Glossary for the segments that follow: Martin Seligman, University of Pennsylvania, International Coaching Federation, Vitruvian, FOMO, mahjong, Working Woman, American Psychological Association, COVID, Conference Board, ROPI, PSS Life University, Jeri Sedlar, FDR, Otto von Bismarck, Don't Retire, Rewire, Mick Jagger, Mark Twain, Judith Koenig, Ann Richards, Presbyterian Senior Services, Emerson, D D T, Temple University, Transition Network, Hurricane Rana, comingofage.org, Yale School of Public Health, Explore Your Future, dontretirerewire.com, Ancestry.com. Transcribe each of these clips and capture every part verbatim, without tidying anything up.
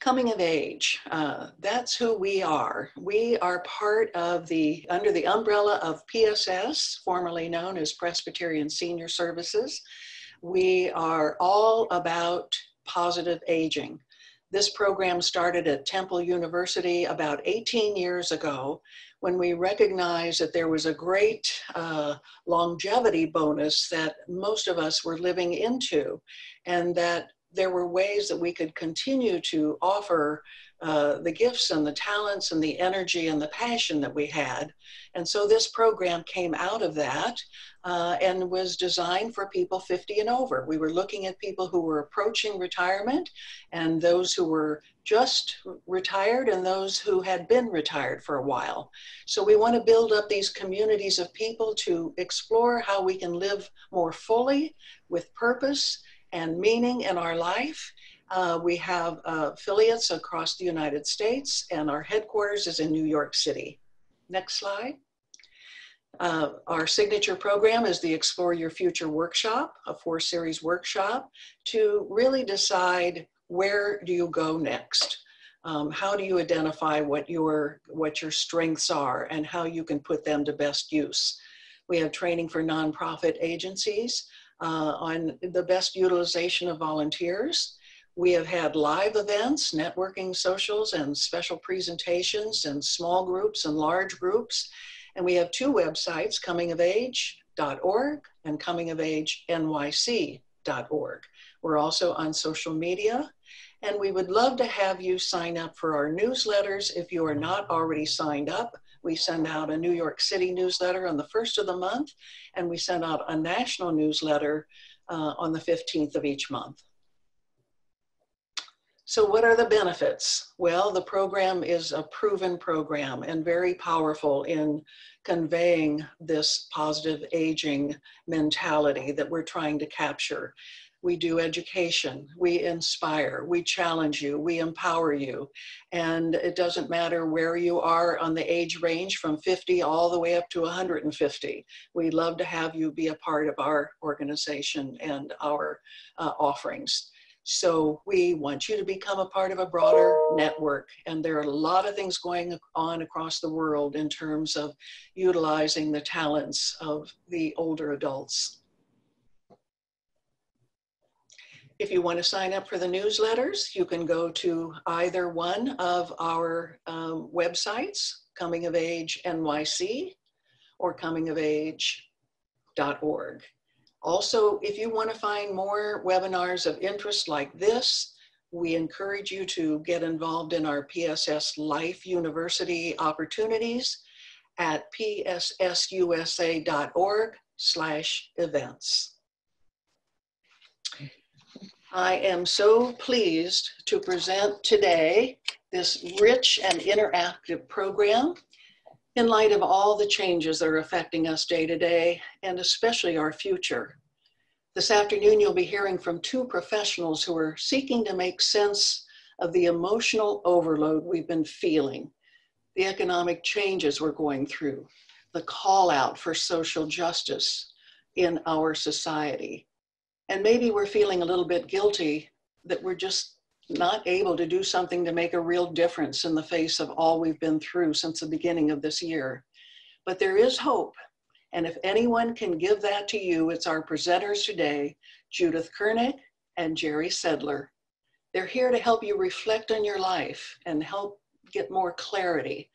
Coming of age, uh, that's who we are. We are part of the, under the umbrella of P S S, formerly known as Presbyterian Senior Services. We are all about positive aging. This program started at Temple University about eighteen years ago when we recognized that there was a great uh, longevity bonus that most of us were living into, and that there were ways that we could continue to offer uh, the gifts and the talents and the energy and the passion that we had. And so this program came out of that uh, and was designed for people fifty and over. We were looking at people who were approaching retirement and those who were just retired and those who had been retired for a while. So we want to build up these communities of people to explore how we can live more fully with purpose and meaning in our life. Uh, we have uh, affiliates across the United States, and our headquarters is in New York City. Next slide. Uh, our signature program is the Explore Your Future workshop, a four series workshop to really decide where do you go next. Um, how do you identify what your, what your strengths are and how you can put them to best use. We have training for nonprofit agencies, Uh, on the best utilization of volunteers. We have had live events, networking, socials, and special presentations and small groups and large groups. And we have two websites, coming of age dot org and coming of age N Y C dot org. We're also on social media, and we would love to have you sign up for our newsletters if you are not already signed up. We send out a New York City newsletter on the first of the month, and we send out a national newsletter uh, on the fifteenth of each month. So what are the benefits? Well, the program is a proven program and very powerful in conveying this positive aging mentality that we're trying to capture. We do education, we inspire, we challenge you, we empower you. And it doesn't matter where you are on the age range from fifty all the way up to one hundred fifty. We'd love to have you be a part of our organization and our uh, offerings. So we want you to become a part of a broader network. And there are a lot of things going on across the world in terms of utilizing the talents of the older adults. If you want to sign up for the newsletters, you can go to either one of our um, websites, coming of age N Y C or coming of age dot org. Also, if you want to find more webinars of interest like this, we encourage you to get involved in our P S S Life University opportunities at P S S U S A dot org slash events. I am so pleased to present today this rich and interactive program in light of all the changes that are affecting us day to day, and especially our future. This afternoon, you'll be hearing from two professionals who are seeking to make sense of the emotional overload we've been feeling, the economic changes we're going through, the call out for social justice in our society. And maybe we're feeling a little bit guilty that we're just not able to do something to make a real difference in the face of all we've been through since the beginning of this year. But there is hope. And if anyone can give that to you, it's our presenters today, Judith Koenig and Jeri Sedlar. They're here to help you reflect on your life and help get more clarity,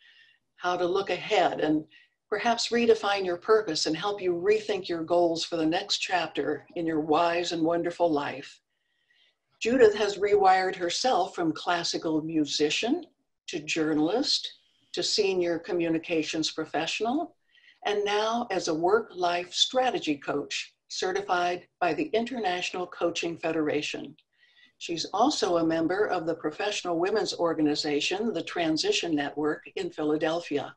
how to look ahead and perhaps redefine your purpose and help you rethink your goals for the next chapter in your wise and wonderful life. Judith has rewired herself from classical musician to journalist to senior communications professional, and now as a work-life strategy coach certified by the International Coaching Federation. She's also a member of the professional women's organization, the Transition Network in Philadelphia.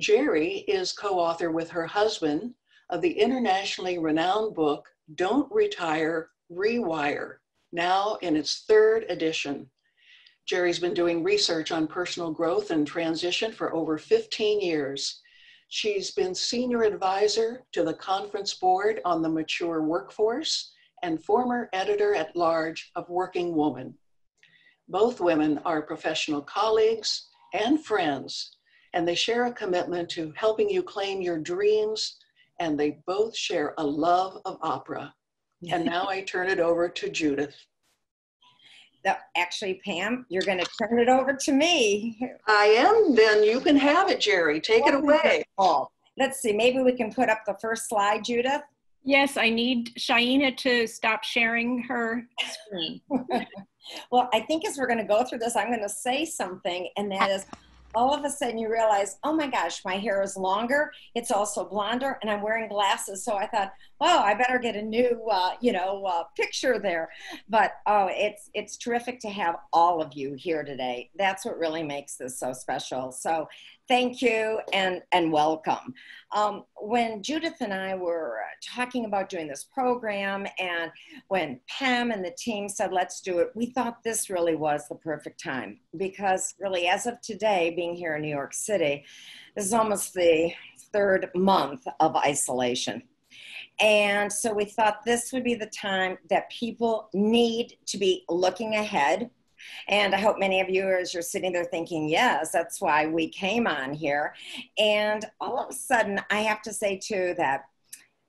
Jeri is co-author with her husband of the internationally renowned book, Don't Retire, Rewire, now in its third edition. Jeri's been doing research on personal growth and transition for over fifteen years. She's been senior advisor to the Conference Board on the Mature Workforce and former editor at large of Working Woman. Both women are professional colleagues and friends, and they share a commitment to helping you claim your dreams, and they both share a love of opera. And now I turn it over to Judith. No, actually, Pam, you're going to turn it over to me. I am. Then you can have it, Jeri. Take it away. Oh, let's see. Maybe we can put up the first slide, Judith. Yes, I need Shaina to stop sharing her screen. Well, I think as we're going to go through this, I'm going to say something, and that is, all of a sudden you realize, oh my gosh, my hair is longer, it's also blonder, and I'm wearing glasses. So I thought, oh, I better get a new, uh, you know, uh, picture there. But oh, it's it's terrific to have all of you here today. That's what really makes this so special. So thank you and, and welcome. Um, when Judith and I were talking about doing this program, and when Pam and the team said, let's do it, we thought this really was the perfect time, because really as of today, being here in New York City, this is almost the third month of isolation. And so we thought this would be the time that people need to be looking ahead. And I hope many of you, as you're sitting there thinking, yes, that's why we came on here. And all of a sudden, I have to say, too, that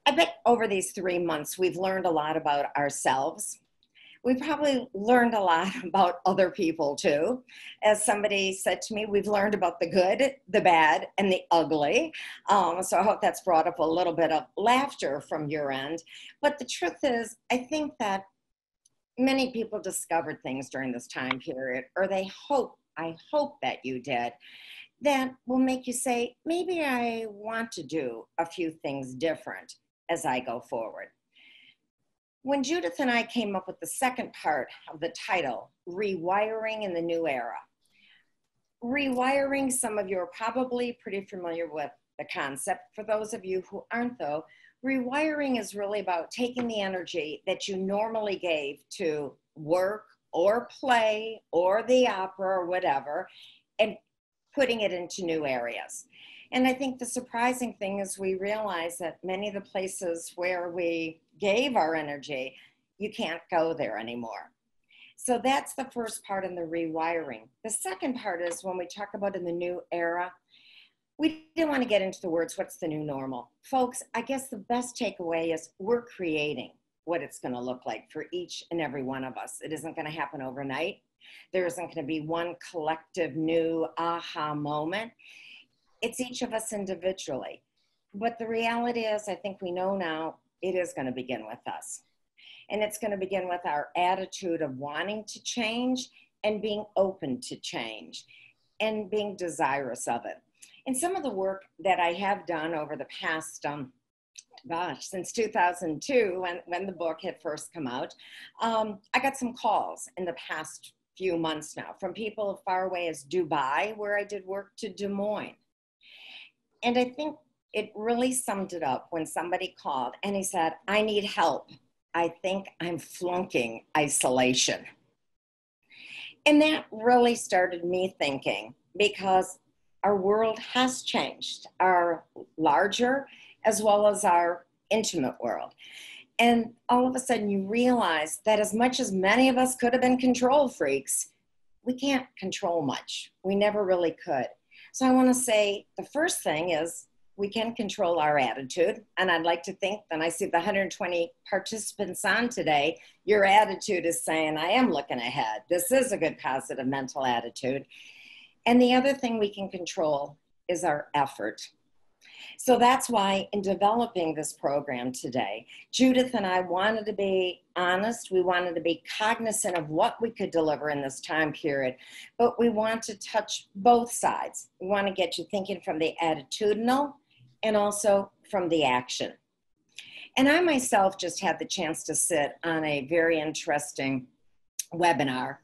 I bet over these three months, we've learned a lot about ourselves. We probably learned a lot about other people, too. As somebody said to me, we've learned about the good, the bad, and the ugly. Um, so I hope that's brought up a little bit of laughter from your end. But the truth is, I think that many people discovered things during this time period, or they hope, I hope that you did, that will make you say, maybe I want to do a few things different as I go forward. When Judith and I came up with the second part of the title, Rewiring in the New Era, rewiring, some of you are probably pretty familiar with the concept. For those of you who aren't, though, rewiring is really about taking the energy that you normally gave to work or play or the opera or whatever, and putting it into new areas. And I think the surprising thing is we realize that many of the places where we gave our energy, you can't go there anymore. So that's the first part in the rewiring. The second part is when we talk about in the new era, we didn't want to get into the words, what's the new normal? Folks, I guess the best takeaway is we're creating what it's going to look like for each and every one of us. It isn't going to happen overnight. There isn't going to be one collective new aha moment. It's each of us individually. But the reality is, I think we know now, it is going to begin with us. And it's going to begin with our attitude of wanting to change and being open to change and being desirous of it. And some of the work that I have done over the past, um, gosh, since two thousand two, when, when the book had first come out, um, I got some calls in the past few months now from people far away as Dubai, where I did work, to Des Moines. And I think it really summed it up when somebody called and he said, I need help. I think I'm flunking isolation. And that really started me thinking, because our world has changed, our larger as well as our intimate world. And all of a sudden you realize that as much as many of us could have been control freaks, we can't control much. We never really could. So I wanna say the first thing is we can control our attitude. And I'd like to think, and I see the one hundred twenty participants on today, your attitude is saying, I am looking ahead. This is a good positive mental attitude. And the other thing we can control is our effort. So that's why in developing this program today, Judith and I wanted to be honest. We wanted to be cognizant of what we could deliver in this time period, but we want to touch both sides. We want to get you thinking from the attitudinal and also from the action. And I myself just had the chance to sit on a very interesting webinar,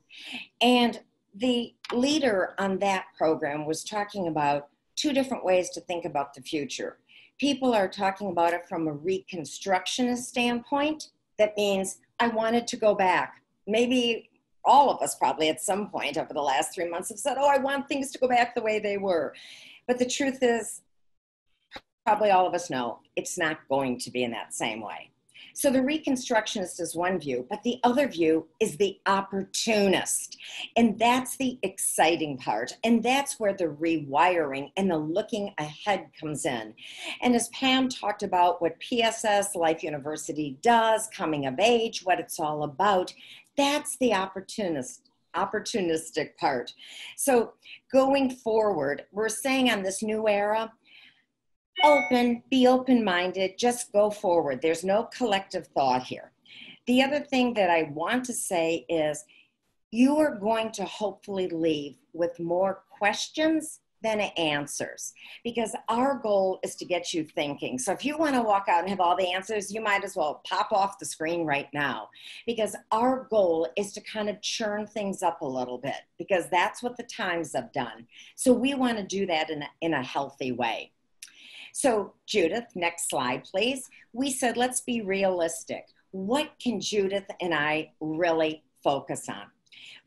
and the leader on that program was talking about two different ways to think about the future. People are talking about it from a reconstructionist standpoint. That means I wanted to go back. Maybe all of us probably at some point over the last three months have said, oh, I want things to go back the way they were. But the truth is, probably all of us know it's not going to be in that same way. So the Reconstructionist is one view, but the other view is the opportunist. And that's the exciting part. And that's where the rewiring and the looking ahead comes in. And as Pam talked about what P S S Life University does, coming of age, what it's all about, that's the opportunist. opportunistic part. So going forward, we're saying on this new era, open, be open-minded, just go forward. There's no collective thought here. The other thing that I want to say is you are going to hopefully leave with more questions than answers, because our goal is to get you thinking. So if you want to walk out and have all the answers, you might as well pop off the screen right now, because our goal is to kind of churn things up a little bit, because that's what the times have done. So we want to do that in a, in a healthy way. So Judith, next slide, please. We said, let's be realistic. What can Judith and I really focus on?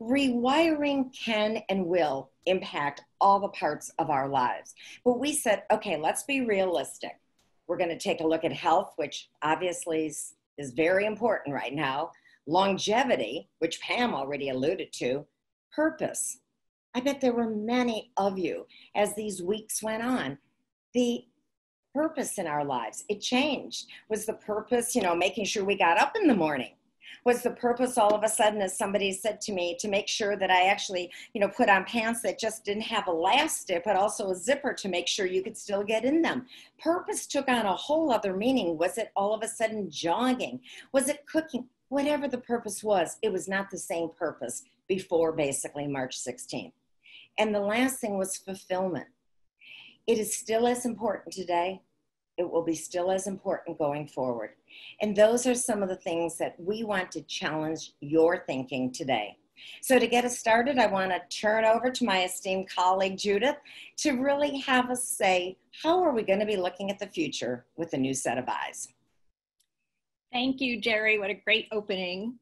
Rewiring can and will impact all the parts of our lives. But we said, okay, let's be realistic. We're going to take a look at health, which obviously is, is very important right now. Longevity, which Pam already alluded to. Purpose. I bet there were many of you as these weeks went on. The purpose in our lives, it changed. Was the purpose, you know, making sure we got up in the morning? Was the purpose all of a sudden, as somebody said to me, to make sure that I actually, you know, put on pants that just didn't have a elastic, but also a zipper to make sure you could still get in them? Purpose took on a whole other meaning. Was it all of a sudden jogging? Was it cooking? Whatever the purpose was, it was not the same purpose before basically March sixteenth. And the last thing was fulfillment. It is still as important today. It will be still as important going forward. And those are some of the things that we want to challenge your thinking today. So to get us started, I want to turn over to my esteemed colleague, Judith, to really have us say, how are we going to be looking at the future with a new set of eyes? Thank you, Jeri. What a great opening.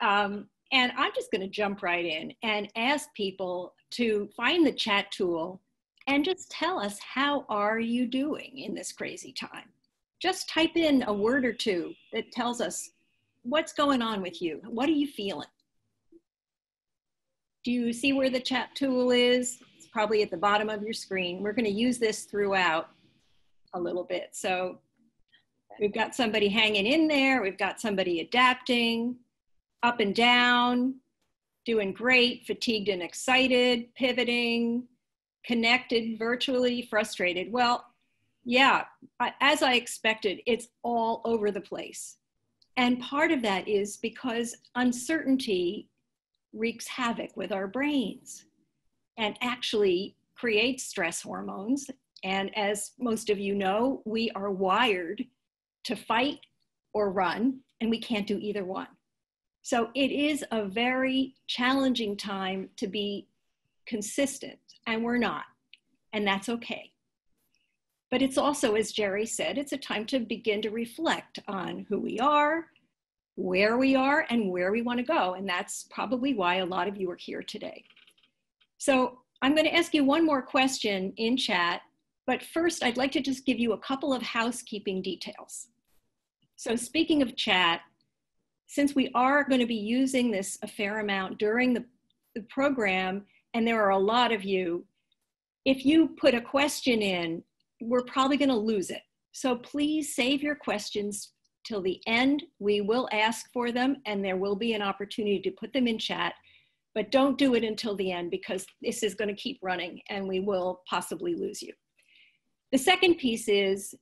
Um, and I'm just going to jump right in and ask people to find the chat tool and just tell us, how are you doing in this crazy time? Just type in a word or two that tells us what's going on with you. What are you feeling? Do you see where the chat tool is? It's probably at the bottom of your screen. We're going to use this throughout a little bit. So we've got somebody hanging in there. We've got somebody adapting, up and down, doing great, fatigued and excited, pivoting, connected virtually, frustrated. Well, yeah, as I expected, it's all over the place. And part of that is because uncertainty wreaks havoc with our brains and actually creates stress hormones. And as most of you know, we are wired to fight or run, and we can't do either one. So it is a very challenging time to be consistent, and we're not, and that's okay. But it's also, as Jeri said, it's a time to begin to reflect on who we are, where we are, and where we want to go, and that's probably why a lot of you are here today. So I'm going to ask you one more question in chat, but first I'd like to just give you a couple of housekeeping details. So speaking of chat, since we are going to be using this a fair amount during the, the program, and there are a lot of you, if you put a question in, we're probably going to lose it. So please save your questions till the end. We will ask for them, and there will be an opportunity to put them in chat, but don't do it until the end, because this is going to keep running and we will possibly lose you. The second piece is,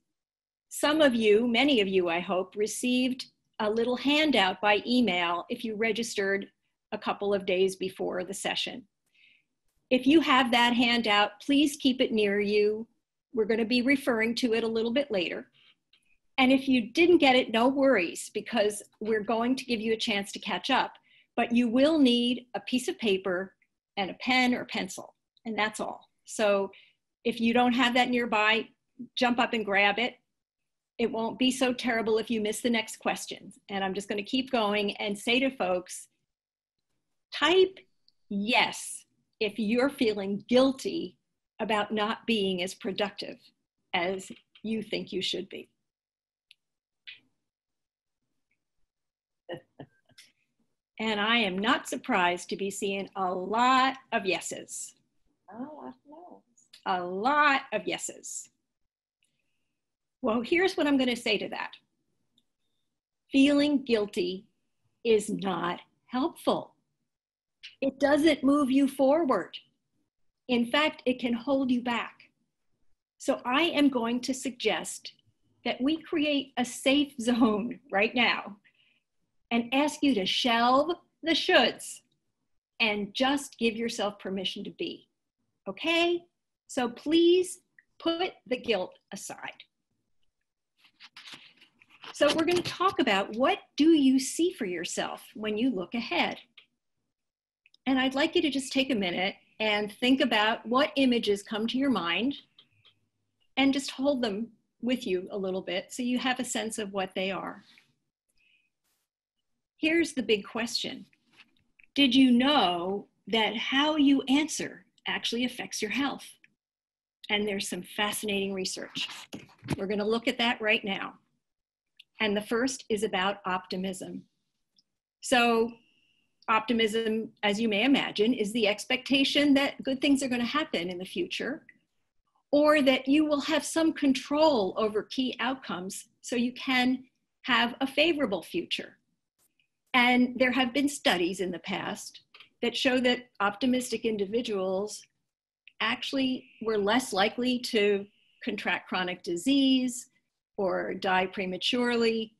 some of you, many of you I hope, received a little handout by email if you registered a couple of days before the session. If you have that handout, please keep it near you. We're going to be referring to it a little bit later. And if you didn't get it, no worries, because we're going to give you a chance to catch up. But you will need a piece of paper and a pen or pencil, and that's all. So if you don't have that nearby, jump up and grab it. It won't be so terrible if you miss the next question. And I'm just going to keep going and say to folks, type yes if you're feeling guilty about not being as productive as you think you should be. And I am not surprised to be seeing a lot of yeses. Oh, I know. A lot of yeses. Well, here's what I'm going to say to that. Feeling guilty is not helpful. It doesn't move you forward. In fact, it can hold you back. So I am going to suggest that we create a safe zone right now and ask you to shelve the shoulds and just give yourself permission to be, okay? So please put the guilt aside. So we're going to talk about what do you see for yourself when you look ahead? And I'd like you to just take a minute and think about what images come to your mind and just hold them with you a little bit so you have a sense of what they are. Here's the big question. Did you know that how you answer actually affects your health? And there's some fascinating research. We're going to look at that right now. And the first is about optimism. So optimism, as you may imagine, is the expectation that good things are going to happen in the future, or that you will have some control over key outcomes so you can have a favorable future. And there have been studies in the past that show that optimistic individuals actually were less likely to contract chronic disease or die prematurely.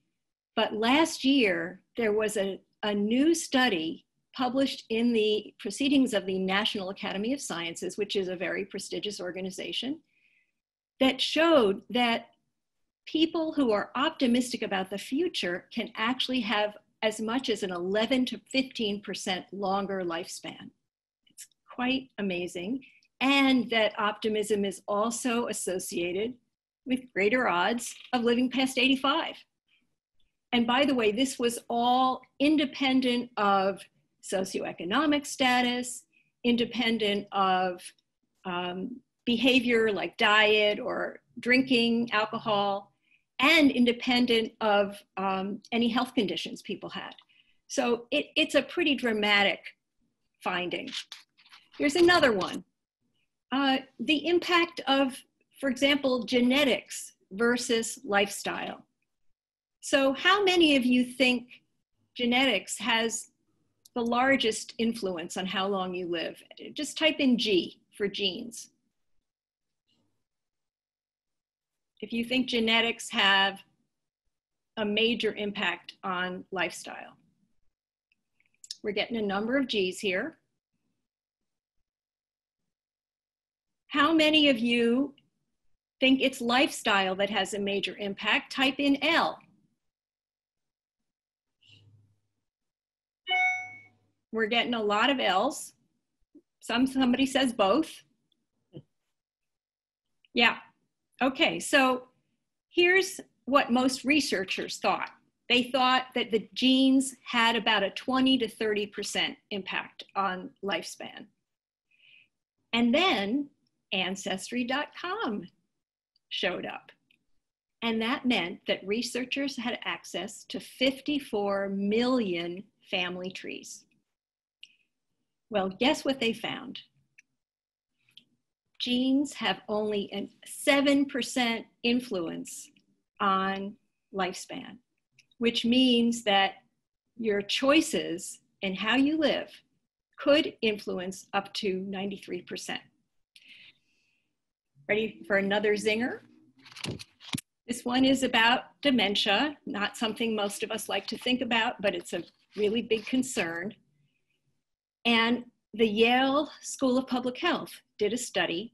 But last year, there was a, a new study published in the Proceedings of the National Academy of Sciences, which is a very prestigious organization, that showed that people who are optimistic about the future can actually have as much as an eleven to fifteen percent longer lifespan. It's quite amazing. And that optimism is also associated with greater odds of living past eighty-five. And by the way, this was all independent of socioeconomic status, independent of um, behavior like diet or drinking alcohol, and independent of um, any health conditions people had. So it, it's a pretty dramatic finding. Here's another one. Uh, the impact of, for example, genetics versus lifestyle. So how many of you think genetics has the largest influence on how long you live? Just type in G for genes. If you think genetics have a major impact on lifestyle. We're getting a number of G's here. How many of you think it's lifestyle that has a major impact? Type in L. We're getting a lot of L's. Some, somebody says both. Yeah, okay, so here's what most researchers thought. They thought that the genes had about a twenty to thirty percent impact on lifespan. And then Ancestry dot com showed up. And that meant that researchers had access to fifty-four million family trees. Well, guess what they found? Genes have only a seven percent influence on lifespan, which means that your choices and how you live could influence up to ninety-three percent. Ready for another zinger? This one is about dementia, not something most of us like to think about, but it's a really big concern. And the Yale School of Public Health did a study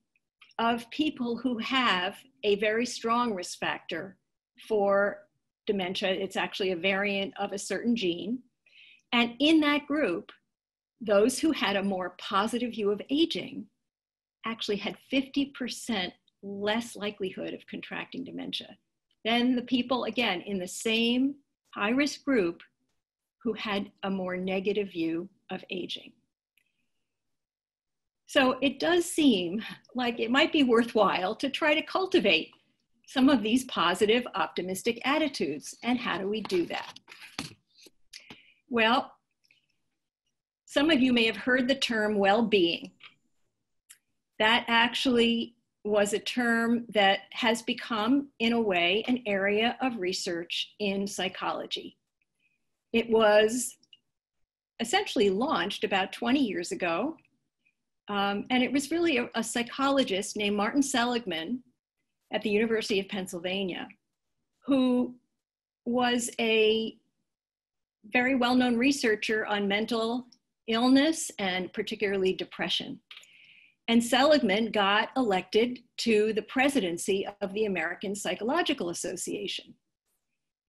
of people who have a very strong risk factor for dementia. It's actually a variant of a certain gene. And in that group, those who had a more positive view of aging actually had fifty percent less likelihood of contracting dementia than the people, again, in the same high-risk group who had a more negative view of aging. So it does seem like it might be worthwhile to try to cultivate some of these positive, optimistic attitudes. And how do we do that? Well, Some of you may have heard the term well-being. That actually was a term that has become, in a way, an area of research in psychology. It was essentially launched about twenty years ago, um, and it was really a, a psychologist named Martin Seligman at the University of Pennsylvania, who was a very well-known researcher on mental illness and particularly depression. And Seligman got elected to the presidency of the American Psychological Association.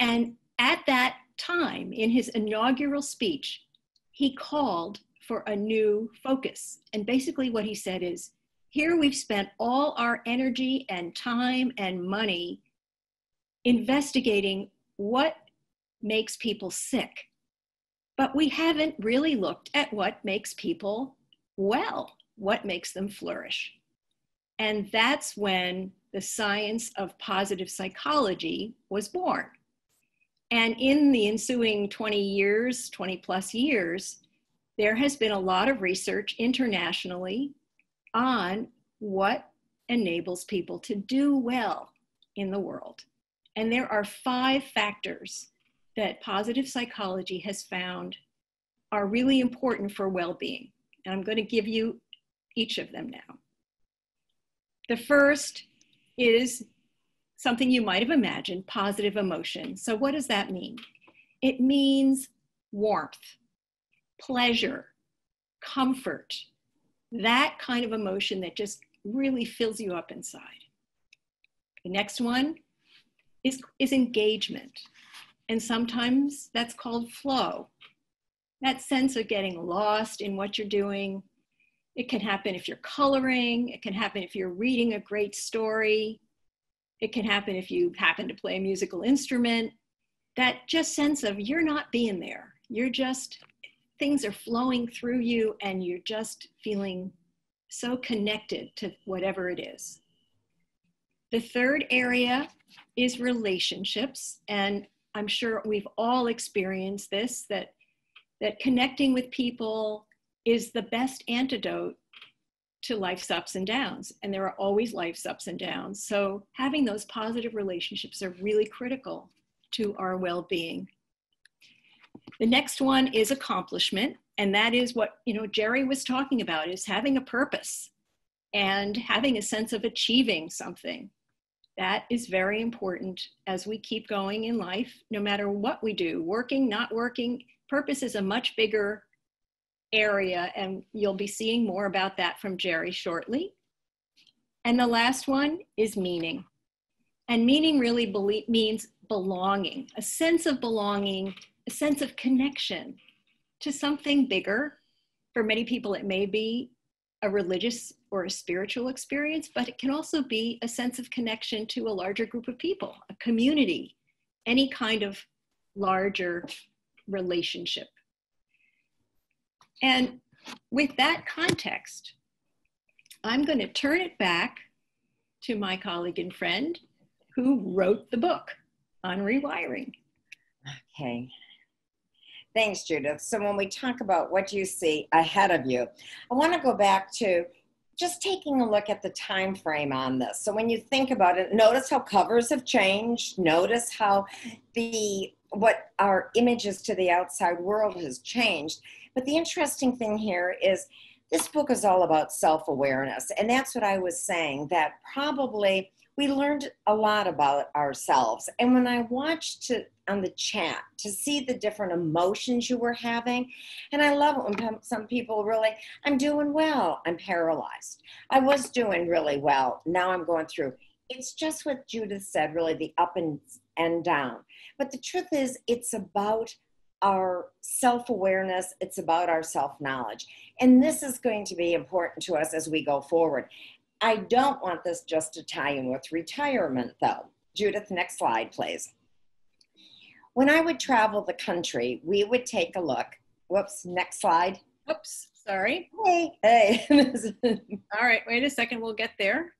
And at that time, in his inaugural speech, he called for a new focus. And basically what he said is, here we've spent all our energy and time and money investigating what makes people sick, but we haven't really looked at what makes people well, what makes them flourish. And that's when the science of positive psychology was born. And in the ensuing twenty years, twenty plus years, there has been a lot of research internationally on what enables people to do well in the world. And there are five factors that positive psychology has found are really important for well-being. And I'm going to give you each of them now. The first is something you might have imagined, positive emotion. So what does that mean? It means warmth, pleasure, comfort, that kind of emotion that just really fills you up inside. The next one is, is engagement. And sometimes that's called flow. That sense of getting lost in what you're doing. It can happen if you're coloring. It can happen if you're reading a great story. It can happen if you happen to play a musical instrument. That just sense of you're not being there. You're just, things are flowing through you and you're just feeling so connected to whatever it is. The third area is relationships, and I'm sure we've all experienced this, that, that connecting with people is the best antidote to life's ups and downs. And there are always life's ups and downs. So having those positive relationships are really critical to our well-being. The next one is accomplishment. And that is what, you know, Jeri was talking about, is having a purpose and having a sense of achieving something. That is very important as we keep going in life, no matter what we do, working, not working. Purpose is a much bigger area, and you'll be seeing more about that from Jeri shortly. And the last one is meaning. And meaning really be- means belonging, a sense of belonging, a sense of connection to something bigger. For many people, it may be a religious or a spiritual experience, but it can also be a sense of connection to a larger group of people, a community, any kind of larger relationship. And with that context, I'm going to turn it back to my colleague and friend who wrote the book on rewiring. Okay. Thanks, Judith. So when we talk about what you see ahead of you, I want to go back to just taking a look at the time frame on this. So when you think about it, notice how covers have changed. Notice how the what our images to the outside world has changed. But the interesting thing here is this book is all about self-awareness. And that's what I was saying, that probably we learned a lot about ourselves. And when I watched to, on the chat to see the different emotions you were having, and I love it when some people really, I'm doing well, I'm paralyzed. I was doing really well, now I'm going through. It's just what Judith said, really the up and, and down. But the truth is, it's about our self-awareness, it's about our self-knowledge. And this is going to be important to us as we go forward. I don't want this just to tie in with retirement, though. Judith, next slide, please. When I would travel the country, we would take a look. Whoops, next slide. Oops, sorry. Hey, hey. All right, wait a second, we'll get there.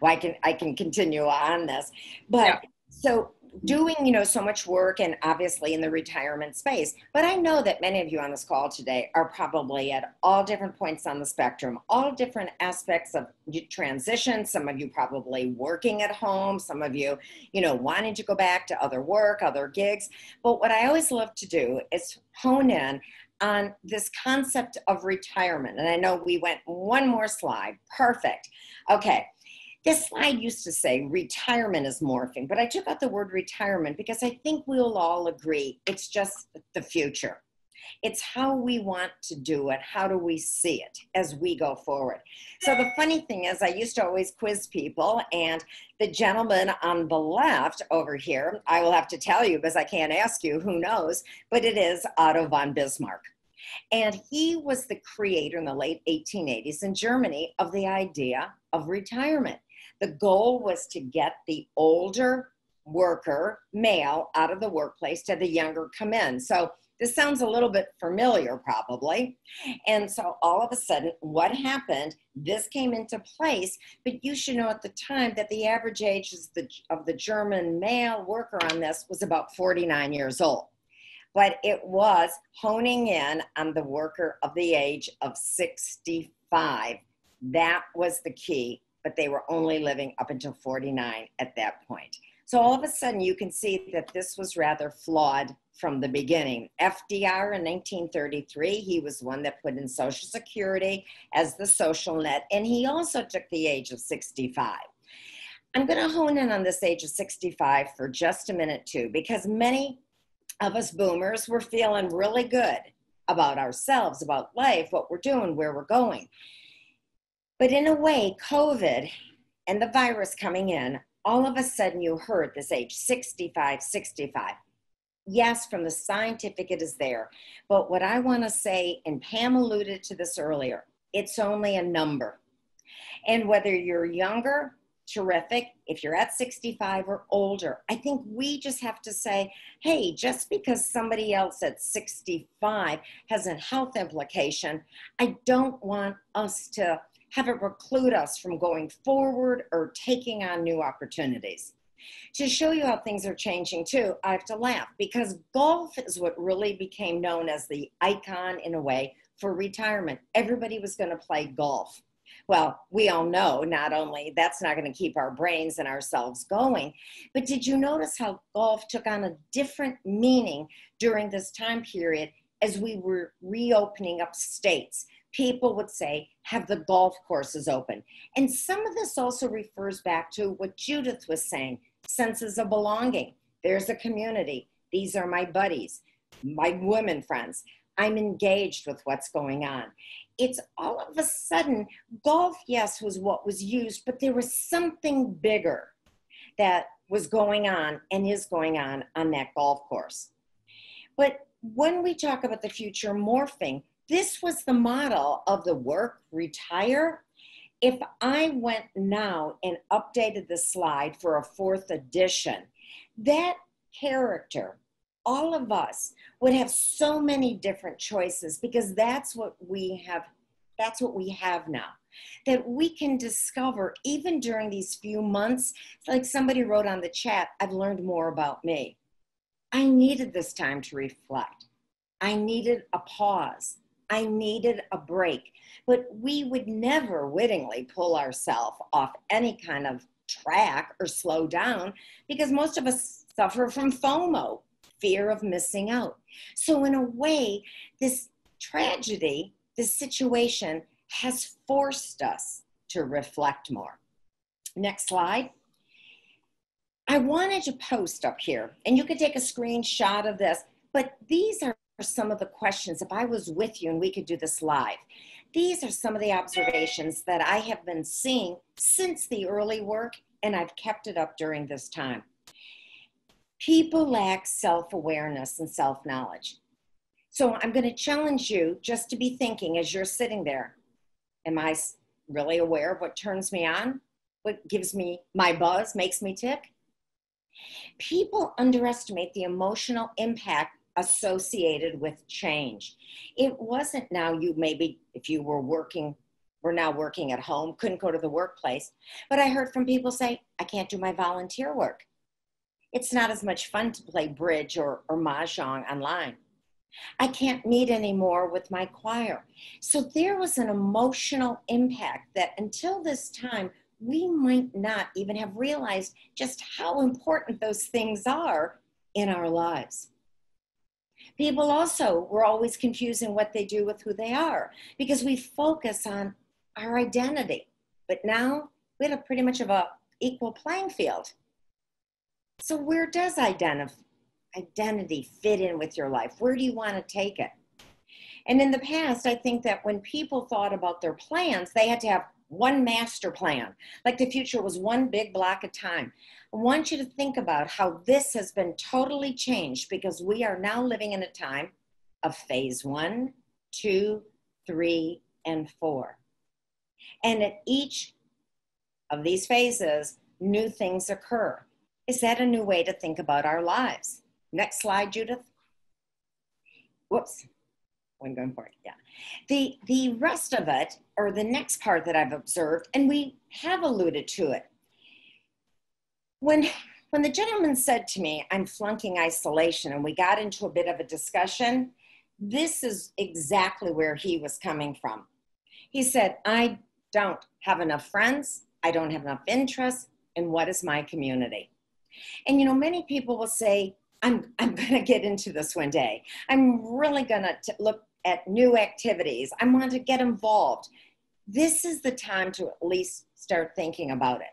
Well, I can, I can continue on this, but yeah. So doing, you know, so much work and obviously in the retirement space. But I know that many of you on this call today are probably at all different points on the spectrum, all different aspects of transition. Some of you probably working at home, some of you, you know, wanting to go back to other work, other gigs. But what I always love to do is hone in on this concept of retirement. And I know we went one more slide. Perfect. Okay. This slide used to say retirement is morphing, but I took out the word retirement because I think we'll all agree it's just the future. It's how we want to do it. How do we see it as we go forward? So the funny thing is I used to always quiz people, and the gentleman on the left over here, I will have to tell you because I can't ask you, who knows, but it is Otto von Bismarck. And he was the creator in the late eighteen eighties in Germany of the idea of retirement. The goal was to get the older worker, male, out of the workplace to the younger come in. So this sounds a little bit familiar, probably. And so all of a sudden, what happened? This came into place, but you should know at the time that the average age of the German male worker on this was about forty-nine years old. But it was honing in on the worker of the age of sixty-five. That was the key, but they were only living up until forty-nine at that point. So all of a sudden you can see that this was rather flawed from the beginning. F D R in nineteen thirty-three, he was one that put in Social Security as the social net, and he also took the age of sixty-five. I'm gonna hone in on this age of sixty-five for just a minute too, because many of us boomers were feeling really good about ourselves, about life, what we're doing, where we're going. But in a way, COVID and the virus coming in, all of a sudden you heard this age, sixty-five, sixty-five. Yes, from the scientific it is there. But what I want to say, and Pam alluded to this earlier, it's only a number. And whether you're younger, terrific, if you're at sixty-five or older, I think we just have to say, hey, just because somebody else at sixty-five has a health implication, I don't want us to have it preclude us from going forward or taking on new opportunities. To show you how things are changing too, I have to laugh because golf is what really became known as the icon in a way for retirement. Everybody was going to play golf. Well, we all know not only that's not going to keep our brains and ourselves going, but did you notice how golf took on a different meaning during this time period as we were reopening up states? People would say, have the golf courses open. And some of this also refers back to what Judith was saying, senses of belonging. There's a community. These are my buddies, my women friends. I'm engaged with what's going on. It's all of a sudden, golf, yes, was what was used, but there was something bigger that was going on and is going on on that golf course. But when we talk about the future morphing, this was the model of the work, retire. If I went now and updated the slide for a fourth edition, that character, all of us would have so many different choices because that's what we have, that's what we have now. That we can discover even during these few months, like somebody wrote on the chat, I've learned more about me. I needed this time to reflect. I needed a pause. I needed a break, but we would never wittingly pull ourselves off any kind of track or slow down because most of us suffer from FOMO, fear of missing out. So in a way, this tragedy, this situation has forced us to reflect more. Next slide. I wanted to post up here, and you can take a screenshot of this, but these are some of the questions. If I was with you and we could do this live, these are some of the observations that I have been seeing since the early work, and I've kept it up during this time. People lack self-awareness and self-knowledge. So I'm going to challenge you just to be thinking as you're sitting there, am I really aware of what turns me on? What gives me my buzz, makes me tick? People underestimate the emotional impact associated with change. It wasn't now you maybe, if you were working, were now working at home, couldn't go to the workplace, but I heard from people say, I can't do my volunteer work. It's not as much fun to play bridge or, or mahjong online. I can't meet anymore with my choir. So there was an emotional impact that until this time, we might not even have realized just how important those things are in our lives. People also were always confusing what they do with who they are because we focus on our identity. But now we have pretty much of an equal playing field. So where does identity, identity fit in with your life? Where do you want to take it? And in the past, I think that when people thought about their plans, they had to have one master plan, like the future was one big block of time. I want you to think about how this has been totally changed because we are now living in a time of phase one, two, three, and four. And at each of these phases, new things occur. Is that a new way to think about our lives? Next slide, Judith. Whoops. I'm going for it, yeah. The, the rest of it, or the next part that I've observed, and we have alluded to it. When, when the gentleman said to me, I'm flunking isolation, and we got into a bit of a discussion, this is exactly where he was coming from. He said, I don't have enough friends, I don't have enough interest, and what is my community? And you know, many people will say, I'm, I'm going to get into this one day. I'm really going to look at new activities. I want to get involved. This is the time to at least start thinking about it.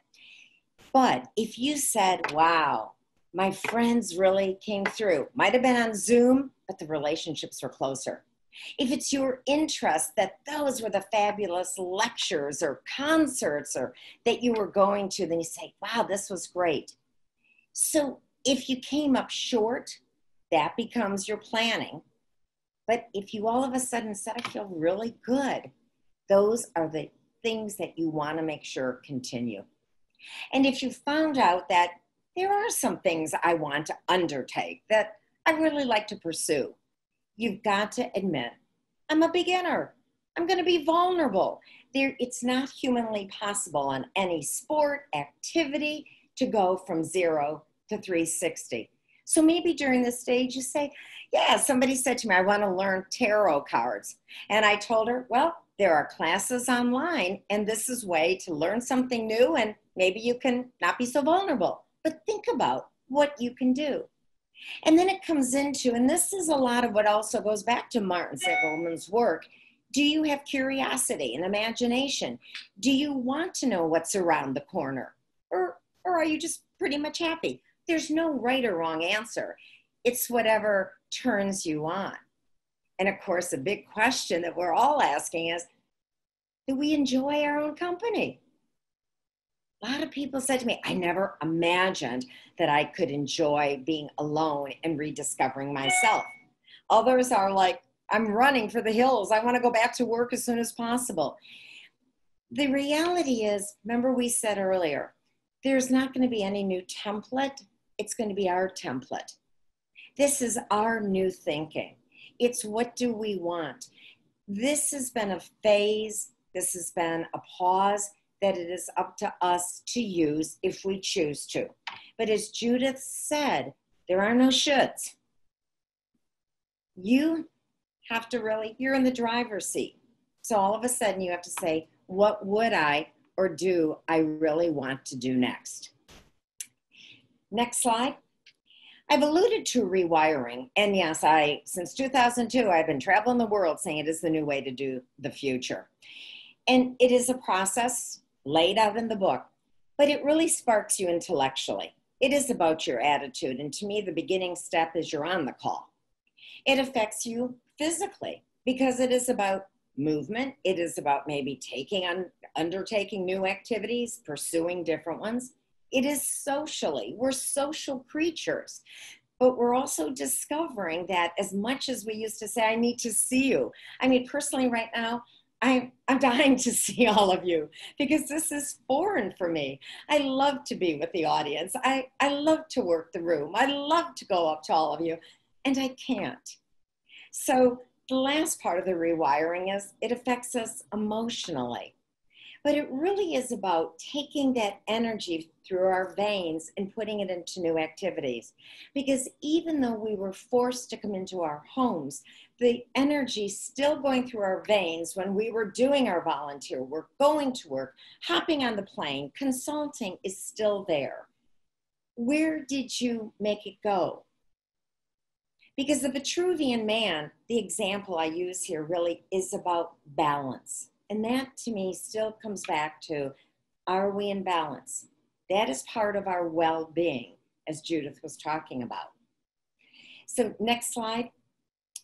But if you said, wow, my friends really came through, might have been on Zoom, but the relationships were closer. If it's your interest that those were the fabulous lectures or concerts or that you were going to, then you say, wow, this was great. So if you came up short, that becomes your planning. But if you all of a sudden said, I feel really good, those are the things that you want to make sure continue. And if you found out that there are some things I want to undertake that I really like to pursue, you've got to admit, I'm a beginner. I'm going to be vulnerable. There, it's not humanly possible on any sport, activity, to go from zero to three sixty. So maybe during this stage you say, yeah, somebody said to me, I want to learn tarot cards. And I told her, well, there are classes online and this is a way to learn something new and maybe you can not be so vulnerable, but think about what you can do. And then it comes into, and this is a lot of what also goes back to Martin Seligman's work, do you have curiosity and imagination? Do you want to know what's around the corner? Or, or are you just pretty much happy? There's no right or wrong answer. It's whatever turns you on. And of course, a big question that we're all asking is, do we enjoy our own company? A lot of people said to me, I never imagined that I could enjoy being alone and rediscovering myself. Others are like, I'm running for the hills. I want to go back to work as soon as possible. The reality is, remember we said earlier, there's not going to be any new template. It's going to be our template. This is our new thinking. It's what do we want? This has been a phase. This has been a pause that it is up to us to use if we choose to. But as Judith said, there are no shoulds. You have to really, you're in the driver's seat. So all of a sudden you have to say, what would I or do I really want to do next? Next slide. I've alluded to rewiring, and yes, I, since two thousand two, I've been traveling the world saying it is the new way to do the future. And it is a process laid out in the book, but it really sparks you intellectually. It is about your attitude, and to me, the beginning step is you're on the call. It affects you physically because it is about movement. It is about maybe taking on undertaking new activities, pursuing different ones. It is socially, we're social creatures, but we're also discovering that as much as we used to say, I need to see you. I mean, personally right now, I'm, I'm dying to see all of you because this is foreign for me. I love to be with the audience. I, I love to work the room. I love to go up to all of you and I can't. So the last part of the rewiring is it affects us emotionally. But it really is about taking that energy through our veins and putting it into new activities. Because even though we were forced to come into our homes, the energy still going through our veins when we were doing our volunteer work, going to work, hopping on the plane, consulting is still there. Where did you make it go? Because the Vitruvian man, the example I use here really is about balance. And that to me still comes back to, are we in balance? That is part of our well-being, as Judith was talking about. So next slide.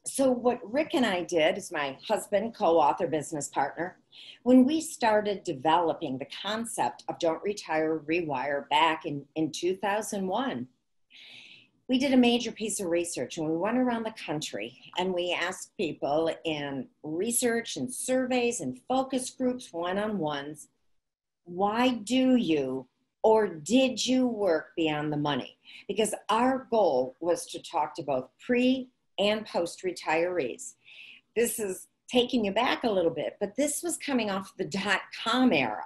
So what Rick and I did, as my husband, co-author, business partner, when we started developing the concept of Don't Retire, Rewire back in, in two thousand one, we did a major piece of research and we went around the country and we asked people in research and surveys and focus groups, one-on-ones, why do you or did you work beyond the money? Because our goal was to talk to both pre and post retirees. This is taking you back a little bit, but this was coming off the dot-com era.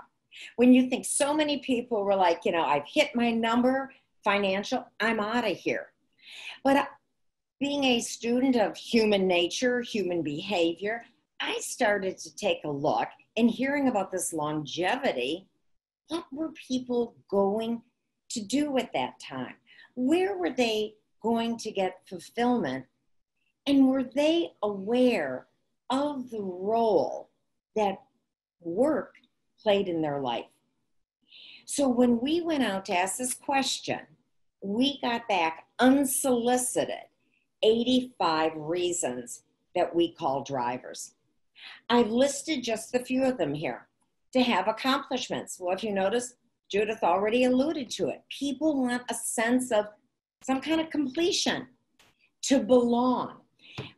When you think so many people were like, you know, I've hit my number, financial, I'm out of here. But being a student of human nature, human behavior, I started to take a look and hearing about this longevity. What were people going to do at that time? Where were they going to get fulfillment? And were they aware of the role that work played in their life? So when we went out to ask this question, we got back unsolicited eighty-five reasons that we call drivers. I've listed just a few of them here. To have accomplishments. Well, if you notice, Judith already alluded to it. People want a sense of some kind of completion, to belong.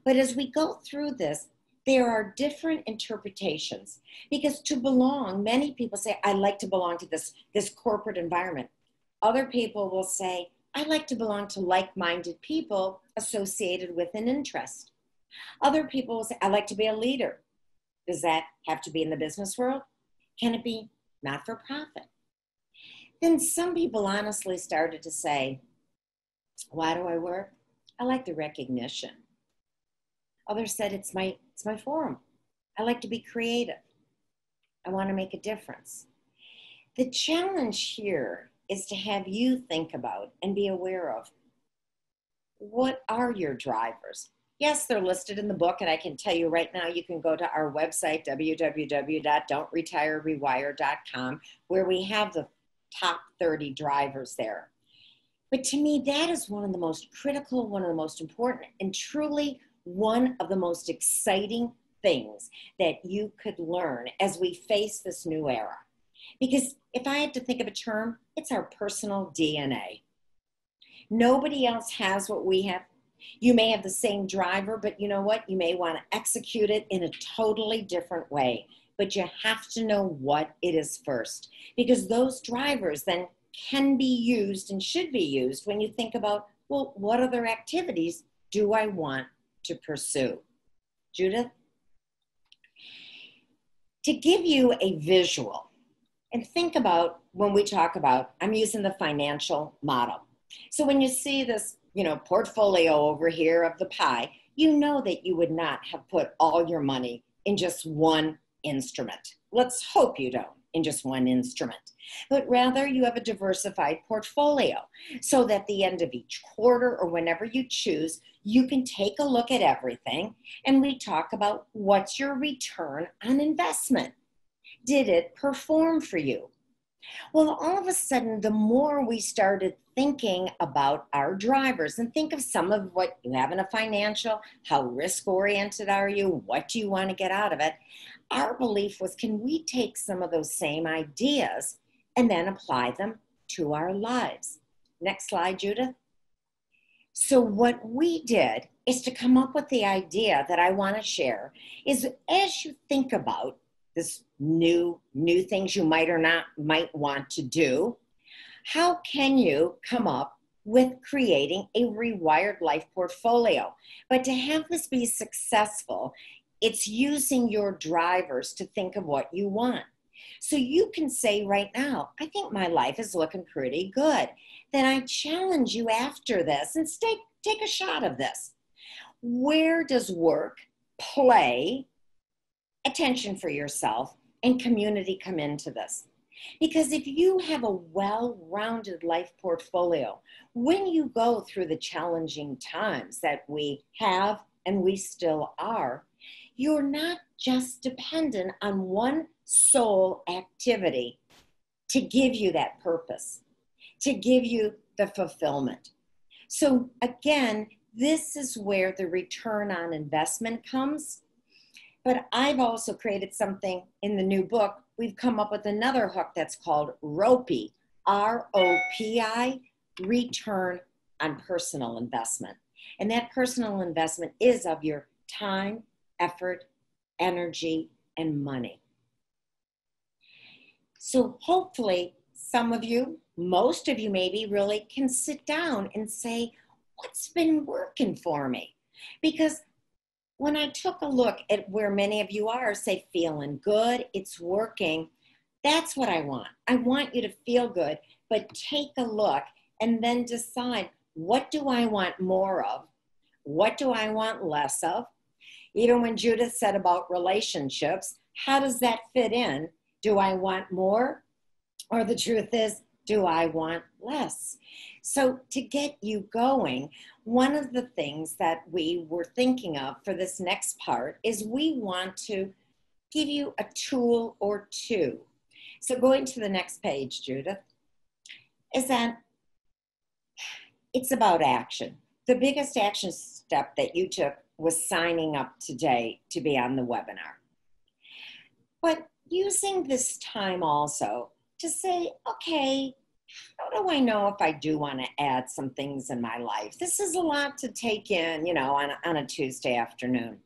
But as we go through this, there are different interpretations. Because to belong, many people say, I like to belong to this, this corporate environment. Other people will say, I like to belong to like-minded people associated with an interest. Other people will say, I like to be a leader. Does that have to be in the business world? Can it be not for profit? Then some people honestly started to say, why do I work? I like the recognition. Others said, it's my, it's my forum. I like to be creative. I want to make a difference. The challenge here is to have you think about and be aware of, what are your drivers? Yes, they're listed in the book, and I can tell you right now, you can go to our website, w w w dot don't retire rewire dot com, where we have the top thirty drivers there. But to me, that is one of the most critical, one of the most important, and truly one of the most exciting things that you could learn as we face this new era. Because if I had to think of a term, it's our personal D N A. Nobody else has what we have. You may have the same driver, but you know what? You may want to execute it in a totally different way, but you have to know what it is first, because those drivers then can be used and should be used when you think about, well, what other activities do I want to pursue? Judith? To give you a visual, and think about when we talk about, I'm using the financial model. So when you see this, you know, portfolio over here of the pie, you know that you would not have put all your money in just one instrument. Let's hope you don't in just one instrument, but rather you have a diversified portfolio so that at the end of each quarter or whenever you choose, you can take a look at everything. And we talk about, what's your return on investment? Did it perform for you? Well, all of a sudden, the more we started thinking about our drivers, and think of some of what you have in a financial, how risk-oriented are you, what do you want to get out of it, our belief was, can we take some of those same ideas and then apply them to our lives? Next slide, Judith. So what we did is to come up with the idea that I want to share is, as you think about this new, new things you might or not might want to do, how can you come up with creating a rewired life portfolio? But to have this be successful, it's using your drivers to think of what you want. So you can say right now, I think my life is looking pretty good. Then I challenge you after this and stay, take a shot of this. Where does work, play, attention for yourself, and community come into this? Because if you have a well-rounded life portfolio, when you go through the challenging times that we have and we still are, you're not just dependent on one sole activity to give you that purpose, to give you the fulfillment. So again, this is where the return on investment comes. But I've also created something in the new book. We've come up with another hook that's called ROPI, R O P I, Return on Personal Investment. And that personal investment is of your time, effort, energy, and money. So hopefully some of you, most of you maybe, really can sit down and say, what's been working for me? Because when I took a look at where many of you are, say, feeling good, it's working, that's what I want. I want you to feel good, but take a look and then decide, what do I want more of? What do I want less of? Even when Judith said about relationships, how does that fit in? Do I want more? Or the truth is, do I want less? So to get you going, one of the things that we were thinking of for this next part is we want to give you a tool or two. So going to the next page, Judith, is that it's about action. The biggest action step that you took was signing up today to be on the webinar. But using this time also to say, okay, how do I know if I do want to add some things in my life? This is a lot to take in, you know, on a, on a Tuesday afternoon.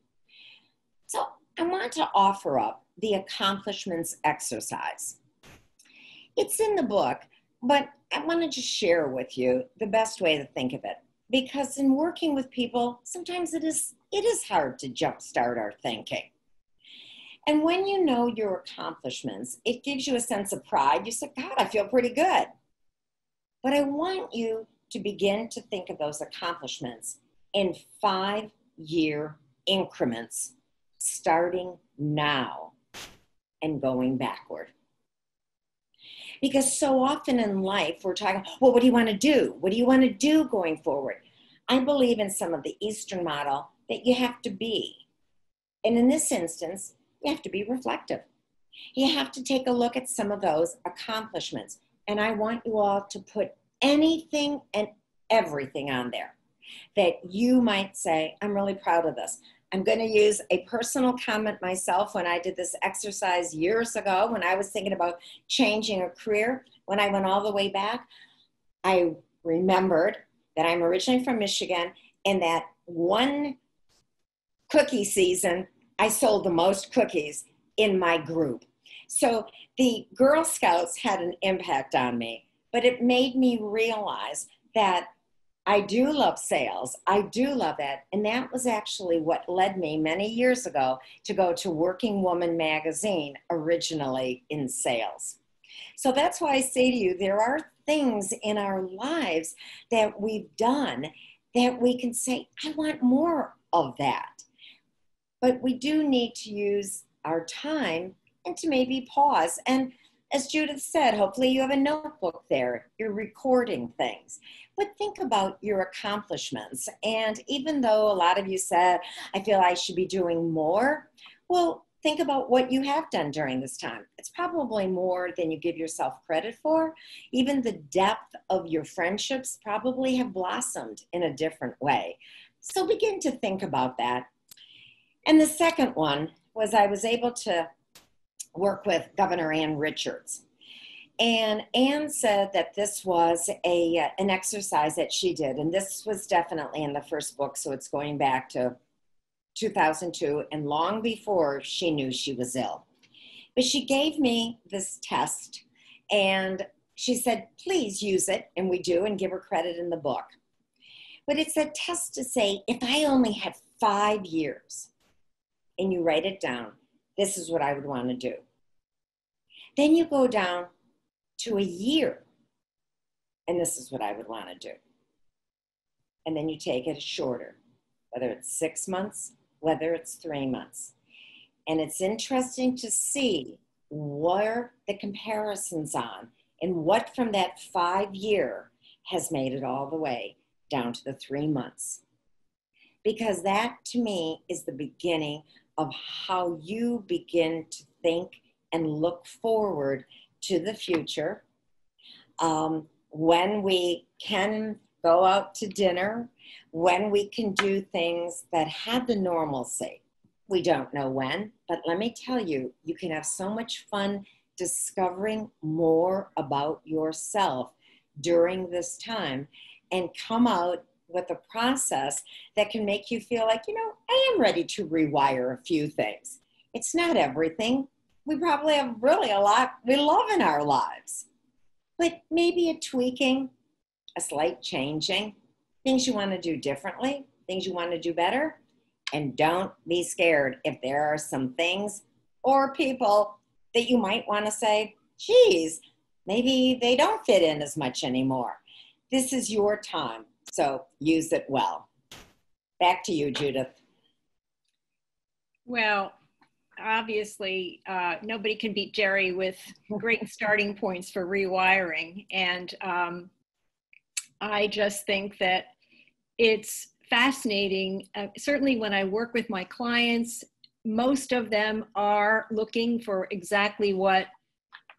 So I want to offer up the accomplishments exercise. It's in the book, but I want to just share with you the best way to think of it. Because in working with people, sometimes it is, it is hard to jumpstart our thinking. And when you know your accomplishments, it gives you a sense of pride. You say, God, I feel pretty good. But I want you to begin to think of those accomplishments in five-year increments, starting now and going backward. Because so often in life, we're talking, well, what do you want to do? What do you want to do going forward? I believe in some of the Eastern model that you have to be. And in this instance, you have to be reflective. You have to take a look at some of those accomplishments. And I want you all to put anything and everything on there that you might say, I'm really proud of this. I'm going to use a personal comment myself when I did this exercise years ago when I was thinking about changing a career. When I went all the way back, I remembered that I'm originally from Michigan and that one cookie season, I sold the most cookies in my group. So the Girl Scouts had an impact on me, but it made me realize that I do love sales. I do love that. And that was actually what led me many years ago to go to Working Woman magazine, originally in sales. So that's why I say to you, there are things in our lives that we've done that we can say, I want more of that. But we do need to use our time and to maybe pause. And as Judith said, hopefully you have a notebook there. You're recording things. But think about your accomplishments. And even though a lot of you said, I feel I should be doing more, well, think about what you have done during this time. It's probably more than you give yourself credit for. Even the depth of your friendships probably have blossomed in a different way. So begin to think about that. And the second one was I was able to work with Governor Ann Richards. And Ann said that this was a, uh, an exercise that she did. And this was definitely in the first book. So it's going back to two thousand two and long before she knew she was ill. But she gave me this test and she said, please use it. And we do, and give her credit in the book. But it's a test to say, if I only had five years, and you write it down, this is what I would want to do. Then you go down to a year. And this is what I would want to do. And then you take it shorter, whether it's six months, whether it's three months. And it's interesting to see where the comparison's on and what from that five year has made it all the way down to the three months. Because that to me is the beginning of how you begin to think and look forward to the future. Um, when we can go out to dinner, when we can do things that have the normalcy. We don't know when, but let me tell you, you can have so much fun discovering more about yourself during this time and come out with a process that can make you feel like, you know, I am ready to rewire a few things. It's not everything. We probably have really a lot we love in our lives, but maybe a tweaking, a slight changing, things you want to do differently, things you want to do better. And don't be scared if there are some things or people that you might want to say, geez, maybe they don't fit in as much anymore. This is your time, so use it well. Back to you, Judith. Well, obviously, uh, nobody can beat Jeri with great starting points for rewiring. And um, I just think that it's fascinating. Uh, certainly when I work with my clients, most of them are looking for exactly what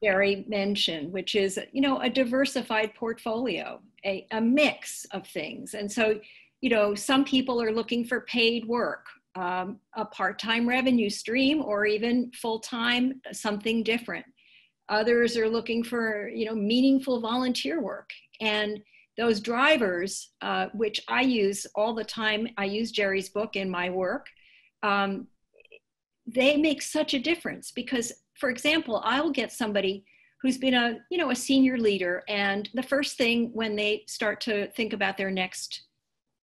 Jeri mentioned, which is, you know, a diversified portfolio, a, a mix of things. And so, you know, some people are looking for paid work, um, a part-time revenue stream, or even full-time, something different. Others are looking for, you know, meaningful volunteer work. And those drivers, uh, which I use all the time, I use Jeri's book in my work, um, they make such a difference because, for example, I'll get somebody who's been a, you know, a senior leader, and the first thing when they start to think about their next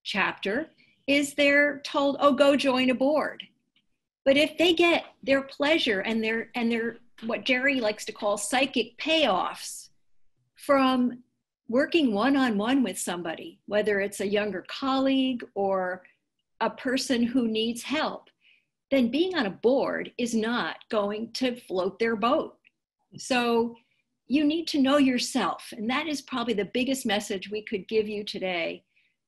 chapter is they're told, oh, go join a board. But if they get their pleasure and their, and their what Jeri likes to call psychic payoffs from working one-on-one with somebody, whether it's a younger colleague or a person who needs help, then being on a board is not going to float their boat. So you need to know yourself. And that is probably the biggest message we could give you today,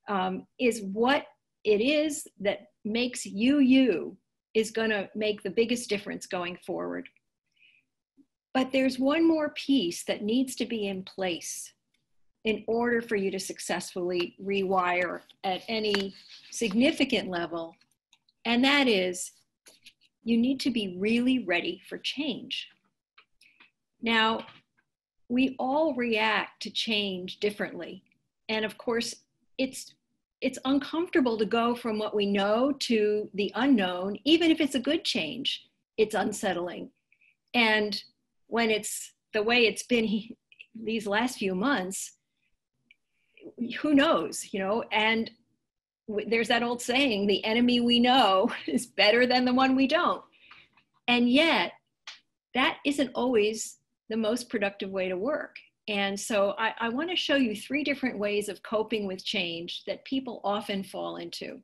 um, is what it is that makes you you is gonna make the biggest difference going forward. But there's one more piece that needs to be in place in order for you to successfully rewire at any significant level. And that is, you need to be really ready for change. Now, we all react to change differently. And of course, it's, it's uncomfortable to go from what we know to the unknown, even if it's a good change, it's unsettling. And when it's the way it's been these last few months, who knows, you know, and w there's that old saying, the enemy we know is better than the one we don't. And yet that isn't always the most productive way to work. And so I, I want to show you three different ways of coping with change that people often fall into.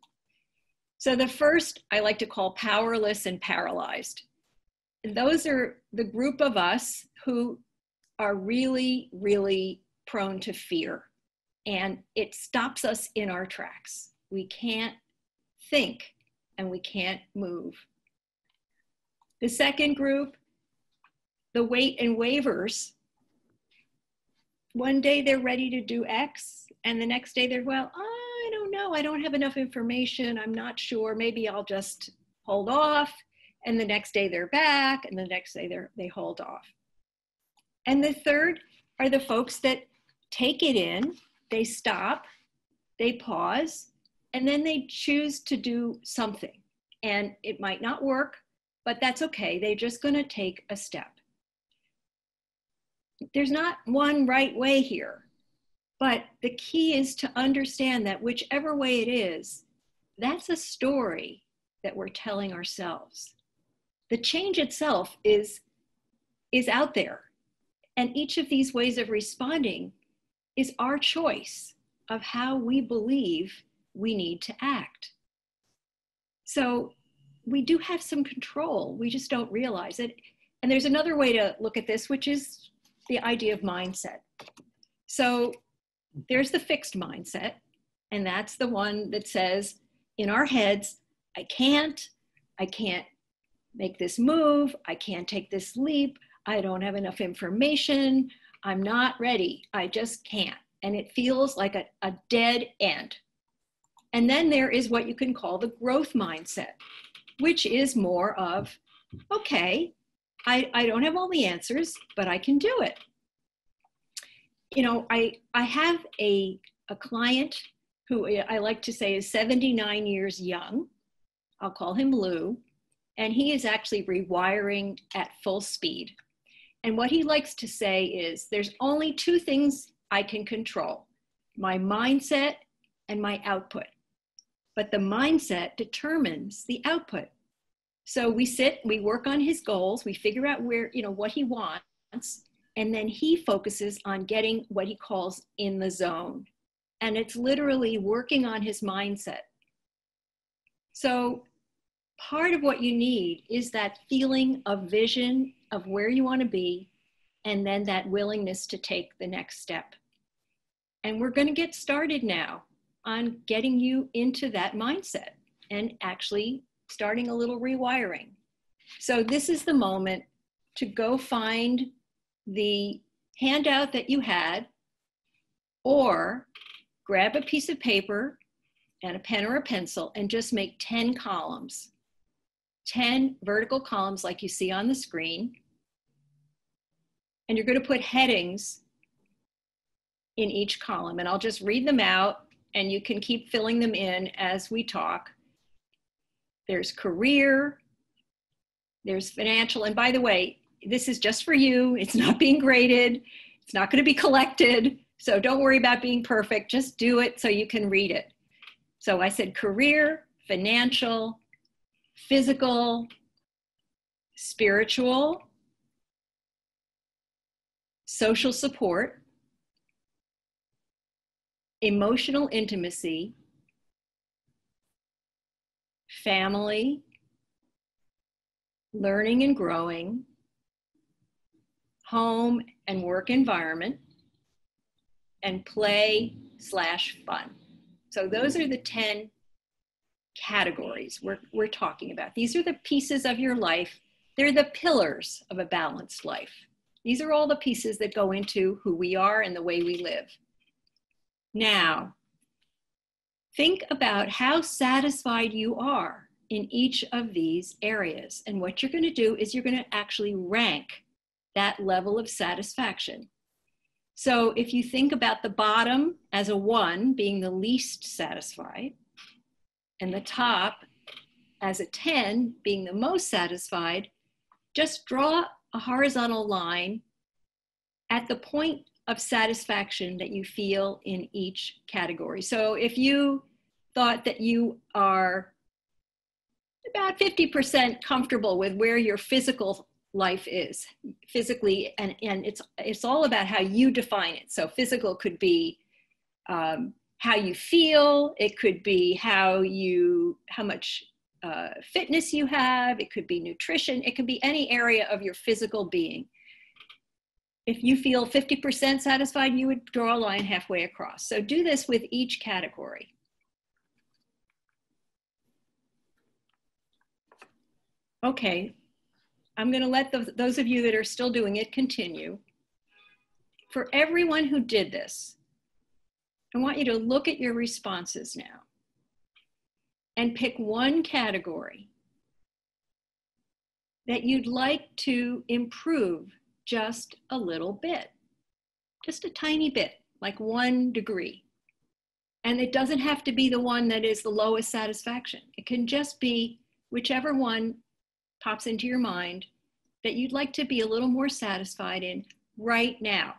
So the first I like to call powerless and paralyzed. And those are the group of us who are really, really prone to fear. And it stops us in our tracks. We can't think and we can't move. The second group, the wait and waivers. One day they're ready to do X and the next day they're, well, I don't know. I don't have enough information. I'm not sure. Maybe I'll just hold off. And the next day they're back and the next day they're, they hold off. And the third are the folks that take it in. They stop, they pause, and then they choose to do something. And it might not work, but that's okay. They're just gonna take a step. There's not one right way here, but the key is to understand that whichever way it is, that's a story that we're telling ourselves. The change itself is, is out there. And each of these ways of responding is our choice of how we believe we need to act. So we do have some control, we just don't realize it. And there's another way to look at this, which is the idea of mindset. So there's the fixed mindset, and that's the one that says in our heads, I can't, I can't make this move, I can't take this leap, I don't have enough information, I'm not ready, I just can't. And it feels like a, a dead end. And then there is what you can call the growth mindset, which is more of, okay, I, I don't have all the answers, but I can do it. You know, I, I have a, a client who I like to say is seventy-nine years young. I'll call him Lou. And he is actually rewiring at full speed. And what he likes to say is, there's only two things I can control, my mindset and my output. But the mindset determines the output. So we sit, we work on his goals, we figure out where, you know, what he wants, and then he focuses on getting what he calls in the zone. And it's literally working on his mindset. So part of what you need is that feeling of vision of where you want to be, and then that willingness to take the next step. And we're going to get started now on getting you into that mindset and actually starting a little rewiring. So this is the moment to go find the handout that you had, or grab a piece of paper and a pen or a pencil and just make ten columns, ten vertical columns like you see on the screen. And you're going to put headings in each column, and I'll just read them out and you can keep filling them in as we talk. There's career, there's financial, and by the way, this is just for you. It's not being graded. It's not going to be collected. So don't worry about being perfect. Just do it so you can read it. So I said career, financial, physical, spiritual, social support, emotional intimacy, family, learning and growing, home and work environment, and play slash fun. So those are the ten categories we're, we're talking about. These are the pieces of your life. They're the pillars of a balanced life. These are all the pieces that go into who we are and the way we live. Now, think about how satisfied you are in each of these areas. And what you're going to do is you're going to actually rank that level of satisfaction. So if you think about the bottom as a one being the least satisfied, and the top as a ten being the most satisfied, just draw a horizontal line at the point of satisfaction that you feel in each category. So if you thought that you are about fifty percent comfortable with where your physical life is physically, and, and it's, it's all about how you define it. So physical could be um, how you feel, it could be how you, how much uh, fitness you have, it could be nutrition, it could be any area of your physical being. If you feel fifty percent satisfied, you would draw a line halfway across. So do this with each category. Okay. I'm going to let the, those of you that are still doing it continue. For everyone who did this, I want you to look at your responses now and pick one category that you'd like to improve just a little bit, just a tiny bit, like one degree. And it doesn't have to be the one that is the lowest satisfaction. It can just be whichever one pops into your mind that you'd like to be a little more satisfied in right now.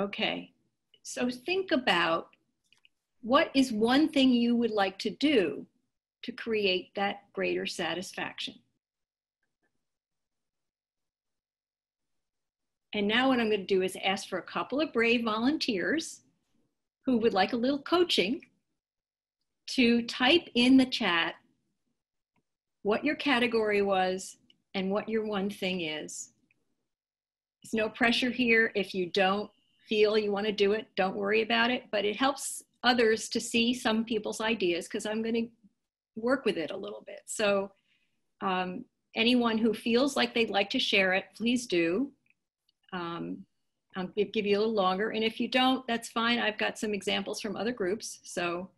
Okay, so think about what is one thing you would like to do to create that greater satisfaction. And now what I'm going to do is ask for a couple of brave volunteers who would like a little coaching to type in the chat what your category was and what your one thing is. There's no pressure here. If you don't feel you want to do it, don't worry about it, but it helps others to see some people's ideas because I'm going to work with it a little bit. So um, anyone who feels like they'd like to share it, please do. Um, I'll give you a little longer. And if you don't, that's fine. I've got some examples from other groups, so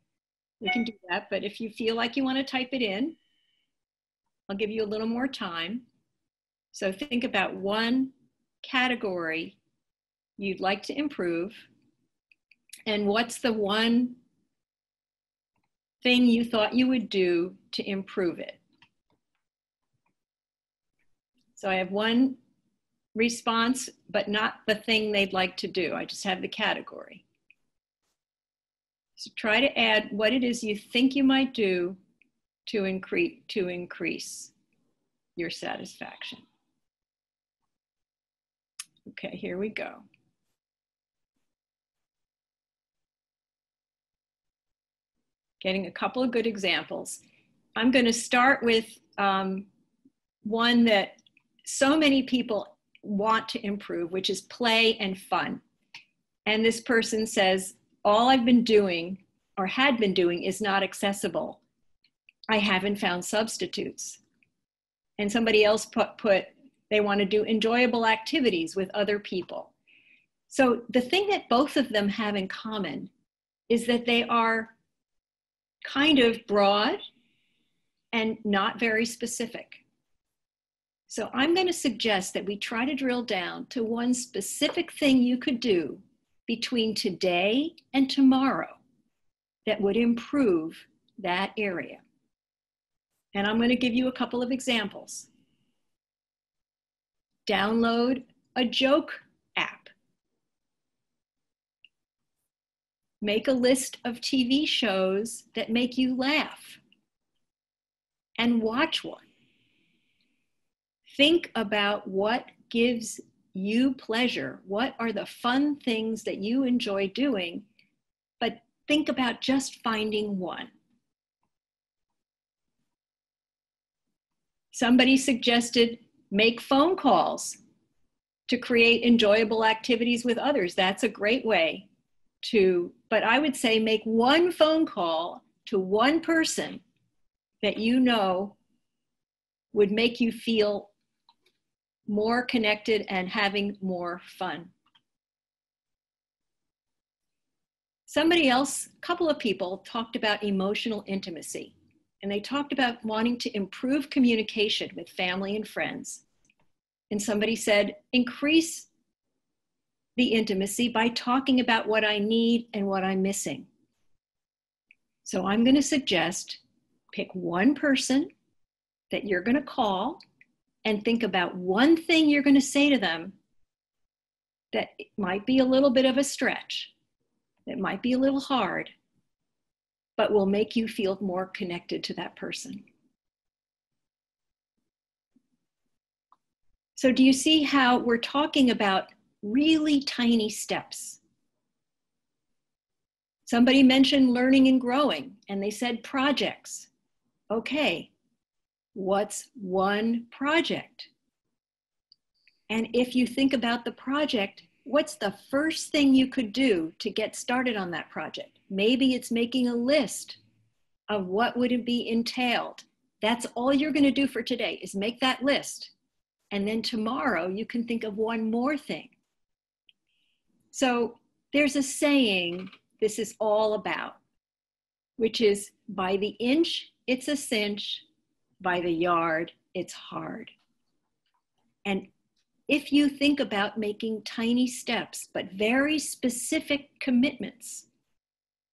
we can do that. But if you feel like you want to type it in, I'll give you a little more time. So think about one category you'd like to improve. And what's the one thing you thought you would do to improve it? So I have one response, but not the thing they'd like to do. I just have the category. So try to add what it is you think you might do to increase, to increase your satisfaction. Okay, here we go. Getting a couple of good examples. I'm going to start with um, one that so many people want to improve, which is play and fun. And this person says, all I've been doing or had been doing is not accessible. I haven't found substitutes. And somebody else put, put they want to do enjoyable activities with other people. So the thing that both of them have in common is that they are kind of broad and not very specific. So I'm going to suggest that we try to drill down to one specific thing you could do between today and tomorrow that would improve that area. And I'm going to give you a couple of examples. Download a joke app. Make a list of T V shows that make you laugh and watch one. Think about what gives you pleasure. What are the fun things that you enjoy doing? But think about just finding one. Somebody suggested make phone calls to create enjoyable activities with others. That's a great way to, but I would say make one phone call to one person that you know would make you feel more connected and having more fun. Somebody else, a couple of people talked about emotional intimacy, and they talked about wanting to improve communication with family and friends. And somebody said, increase the intimacy by talking about what I need and what I'm missing. So I'm going to suggest pick one person that you're going to call and think about one thing you're going to say to them that it might be a little bit of a stretch, that might be a little hard, but will make you feel more connected to that person. So do you see how we're talking about really tiny steps? Somebody mentioned learning and growing, and they said projects. Okay. What's one project? And if you think about the project, what's the first thing you could do to get started on that project? Maybe it's making a list of what would it be entailed. That's all you're going to do for today is make that list. And then tomorrow you can think of one more thing. So there's a saying this is all about, which is by the inch, it's a cinch. By the yard, it's hard. And if you think about making tiny steps, but very specific commitments,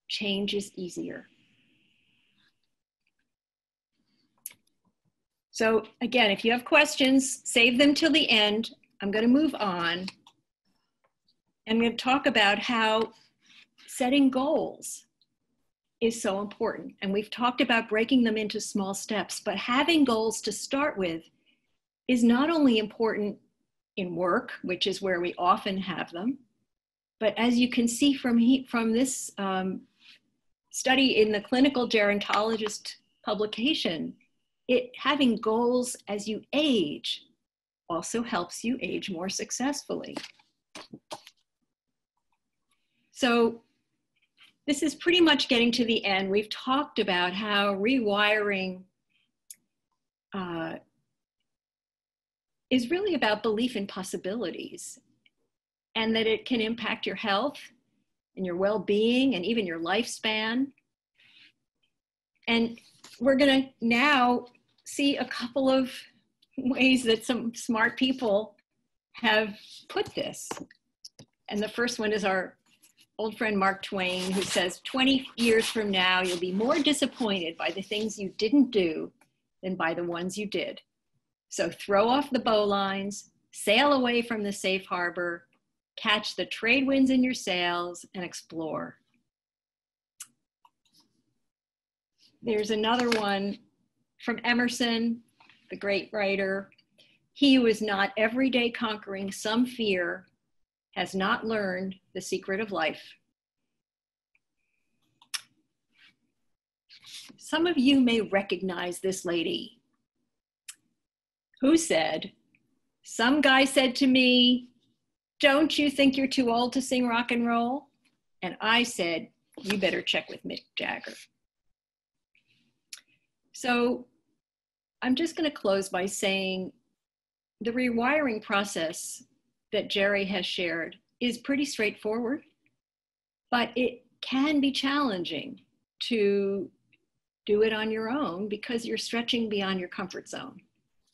change is easier. So again, if you have questions, save them till the end. I'm going to move on. I'm going to talk about how setting goals is so important. And we've talked about breaking them into small steps, but having goals to start with is not only important in work, which is where we often have them. But as you can see from, he, from this um, study in the Clinical Gerontologist publication, it having goals as you age also helps you age more successfully. So this is pretty much getting to the end. We've talked about how rewiring uh, is really about belief in possibilities, and that it can impact your health and your well-being and even your lifespan. And we're gonna now see a couple of ways that some smart people have put this. And the first one is our old friend Mark Twain, who says, twenty years from now, you'll be more disappointed by the things you didn't do than by the ones you did. So throw off the bowlines, sail away from the safe harbor, catch the trade winds in your sails, and explore. There's another one from Emerson, the great writer. He who is not every day conquering some fear has not learned the secret of life. Some of you may recognize this lady who said, some guy said to me, don't you think you're too old to sing rock and roll? And I said, you better check with Mick Jagger. So I'm just going to close by saying the rewiring process that Jeri has shared is pretty straightforward, but it can be challenging to do it on your own because you're stretching beyond your comfort zone.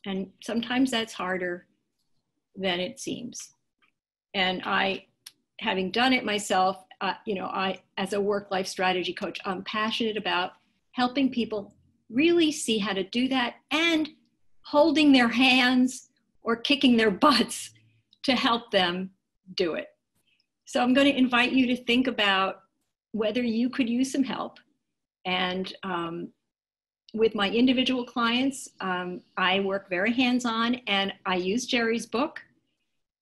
And sometimes that's harder than it seems. And I, having done it myself, uh, you know, I, as a work-life strategy coach, I'm passionate about helping people really see how to do that and holding their hands or kicking their butts to help them do it. So I'm going to invite you to think about whether you could use some help. And um, with my individual clients, um, I work very hands-on, and I use Jeri's book.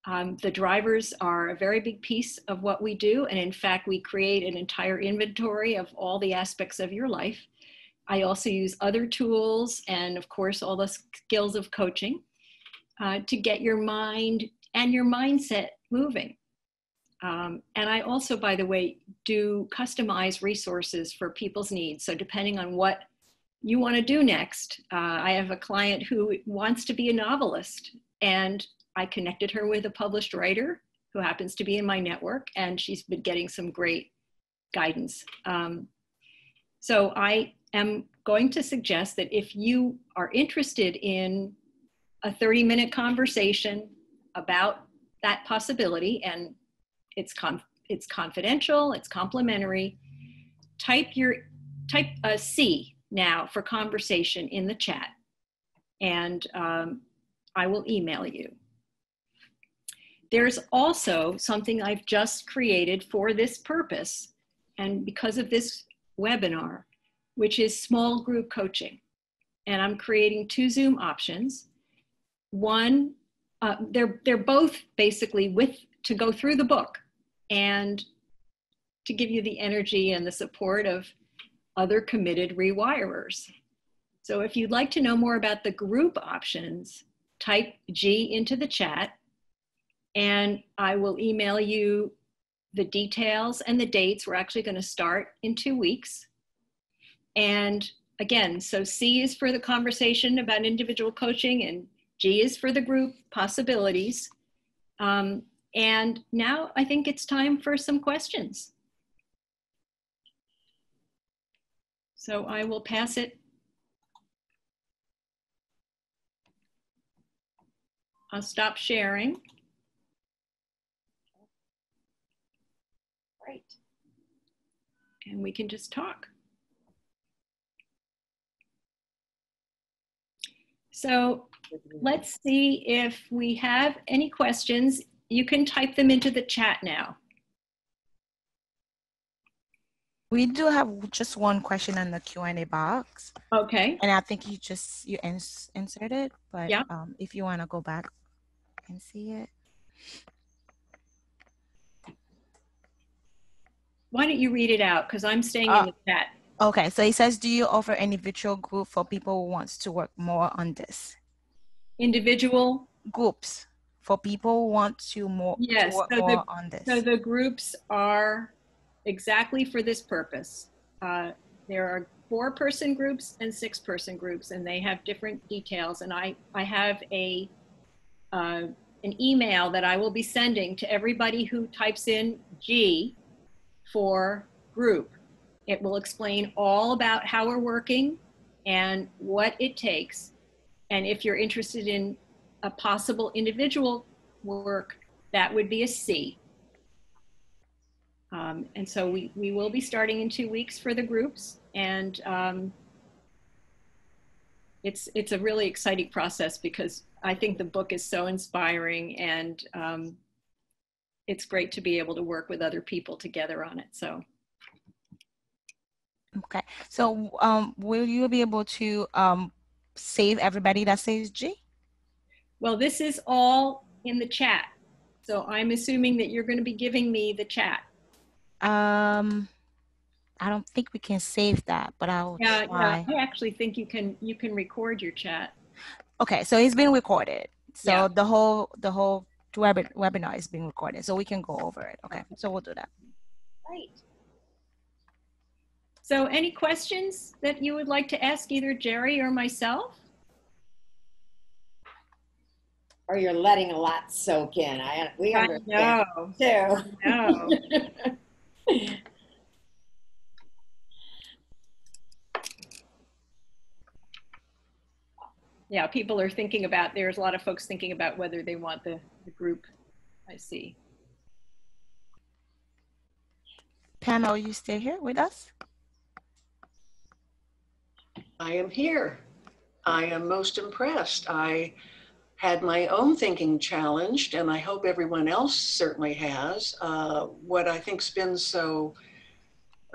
Um, the drivers are a very big piece of what we do. And in fact, we create an entire inventory of all the aspects of your life. I also use other tools and, of course, all the skills of coaching uh, to get your mind and your mindset moving. Um, and I also, by the way, do customize resources for people's needs. So depending on what you want to do next, uh, I have a client who wants to be a novelist, and I connected her with a published writer who happens to be in my network, and she's been getting some great guidance. Um, so I am going to suggest that if you are interested in a thirty minute conversation about that possibility, and it's conf it's confidential, it's complimentary, type your type a C now for conversation in the chat, and um, I will email you. There's also something I've just created for this purpose, and because of this webinar, which is small group coaching, and I'm creating two Zoom options. One. Uh, they're, they're both basically with to go through the book and to give you the energy and the support of other committed rewirers. So if you'd like to know more about the group options, type G into the chat, and I will email you the details and the dates. We're actually going to start in two weeks. And again, so C is for the conversation about individual coaching, and G is for the group possibilities. Um, and now I think it's time for some questions. So I will pass it. I'll stop sharing. Great. And we can just talk. So let's see if we have any questions. You can type them into the chat now. We do have just one question in the Q and A box. Okay. And I think you just, you ins- inserted it, but yeah. um, if you want to go back. can see it. Why don't you read it out? Because I'm staying uh, in the chat. Okay, so he says, do you offer an individual group for people who wants to work more on this? Individual? Groups for people who want to more, yes, to work so the, more on this. So the groups are exactly for this purpose. Uh, there are four-person groups and six-person groups, and they have different details. And I, I have a uh, an email that I will be sending to everybody who types in G for group. It will explain all about how we're working and what it takes. And if you're interested in a possible individual work, that would be a C. Um, and so we, we will be starting in two weeks for the groups. And um, it's, it's a really exciting process because I think the book is so inspiring, and um, it's great to be able to work with other people together on it. So. Okay. So um, will you be able to um, save everybody that says G? Well, this is all in the chat. So I'm assuming that you're going to be giving me the chat. Um, I don't think we can save that, but I'll yeah, try. Yeah, I actually think you can, you can record your chat. Okay. So it's been recorded. So yeah. the whole, the whole web webinar is being recorded, so we can go over it. Okay. So we'll do that. Right. So any questions that you would like to ask either Jeri or myself? Or you're letting a lot soak in. I, we understand too. No. Yeah, people are thinking about, there's a lot of folks thinking about whether they want the, the group. I see. Pam, are you still here with us? I am here. I am most impressed. I had my own thinking challenged, and I hope everyone else certainly has. Uh, what I think's been so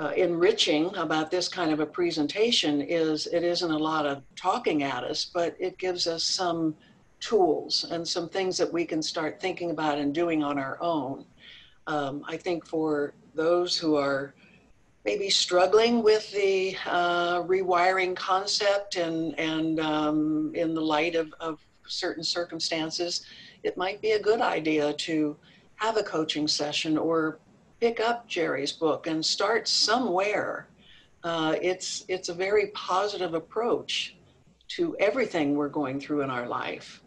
uh, enriching about this kind of a presentation is it isn't a lot of talking at us, but it gives us some tools and some things that we can start thinking about and doing on our own. Um, I think for those who are maybe struggling with the uh, rewiring concept and, and um, in the light of, of certain circumstances, it might be a good idea to have a coaching session or pick up Jeri's book and start somewhere. Uh, it's, it's a very positive approach to everything we're going through in our life.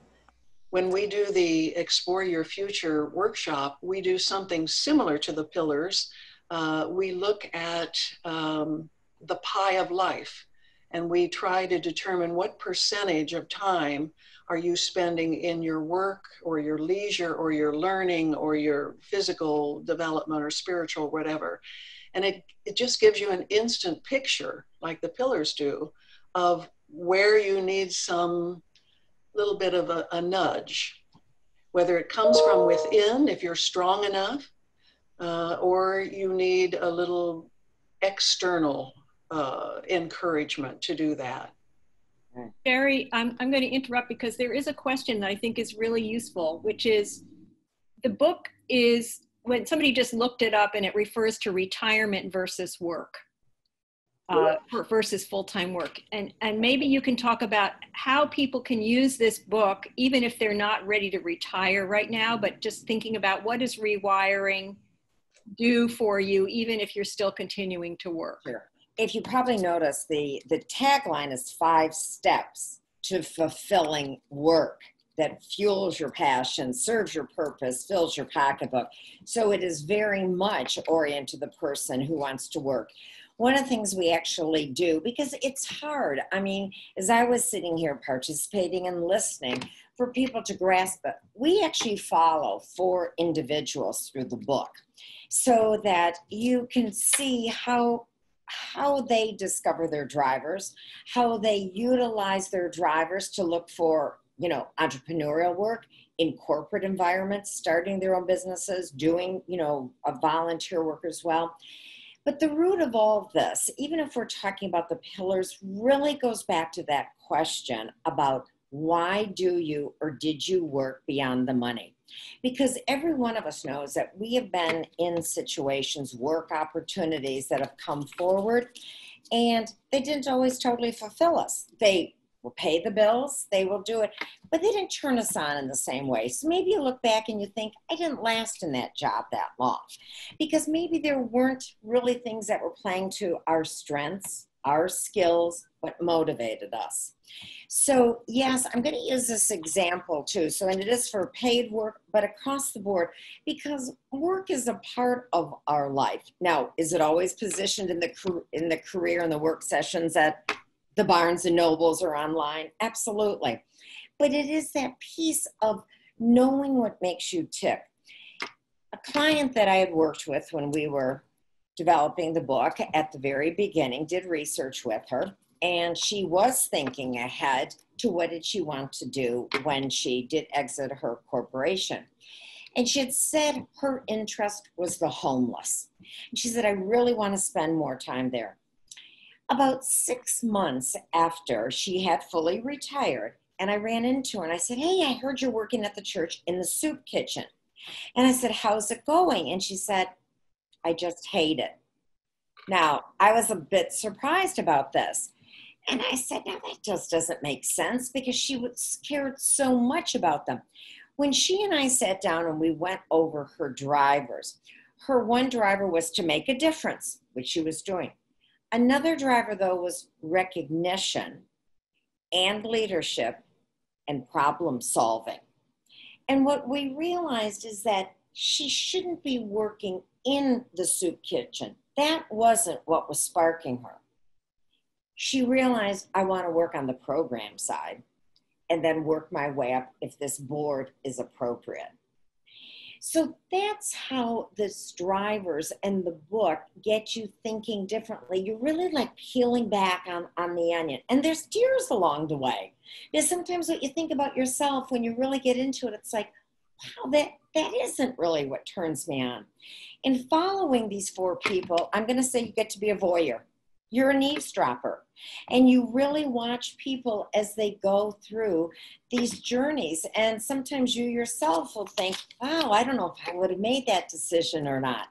When we do the Explore Your Future workshop, we do something similar to the pillars. Uh, we look at um, the pie of life, and we try to determine what percentage of time are you spending in your work or your leisure or your learning or your physical development or spiritual, whatever. And it, it just gives you an instant picture, like the pillars do, of where you need some little bit of a, a nudge, whether it comes from within, if you're strong enough, Uh, or you need a little external uh, encouragement to do that. Jeri, I'm, I'm going to interrupt because there is a question that I think is really useful, which is the book is, when somebody just looked it up, and it refers to retirement versus work, uh, versus full-time work. And, and maybe you can talk about how people can use this book, even if they're not ready to retire right now, but just thinking about what is rewiring do for you, even if you're still continuing to work. Sure. If you probably notice, the, the tagline is five steps to fulfilling work that fuels your passion, serves your purpose, fills your pocketbook. So it is very much oriented to the person who wants to work. One of the things we actually do, because it's hard, I mean, as I was sitting here participating and listening, for people to grasp it, we actually follow four individuals through the book, so that you can see how, how they discover their drivers, how they utilize their drivers to look for, you know, entrepreneurial work in corporate environments, starting their own businesses, doing, you know, a volunteer work as well. But the root of all of this, even if we're talking about the pillars, really goes back to that question about why do you or did you work beyond the money? Because every one of us knows that we have been in situations, work opportunities that have come forward, and they didn't always totally fulfill us. They will pay the bills, they will do it, but they didn't turn us on in the same way. So maybe you look back and you think, I didn't last in that job that long, because maybe there weren't really things that were playing to our strengths, our skills, what motivated us. So yes, I'm going to use this example too. So, and it is for paid work, but across the board, because work is a part of our life. Now, is it always positioned in the, in the career and the work sessions at the Barnes and Nobles or online? Absolutely. But it is that piece of knowing what makes you tick. A client that I had worked with when we were developing the book at the very beginning, did research with her, and she was thinking ahead to what did she want to do when she did exit her corporation. And she had said her interest was the homeless. And she said, I really want to spend more time there. About six months after she had fully retired, and I ran into her and I said, hey, I heard you're working at the church in the soup kitchen. And I said, how's it going? And she said, I just hate it. Now, I was a bit surprised about this. And I said, now that just doesn't make sense, because she was cared so much about them. When she and I sat down and we went over her drivers, her one driver was to make a difference, which she was doing. Another driver, though, was recognition and leadership and problem solving. And what we realized is that she shouldn't be working in the soup kitchen. That wasn't what was sparking her. She realized, I want to work on the program side and then work my way up if this board is appropriate. So that's how this drivers and the book get you thinking differently. You're really like peeling back on, on the onion. And there's tears along the way. Because sometimes what you think about yourself, when you really get into it, it's like, wow, that, that isn't really what turns me on. In following these four people, I'm going to say you get to be a voyeur. You're an eavesdropper. And you really watch people as they go through these journeys. And sometimes you yourself will think, wow, I don't know if I would have made that decision or not.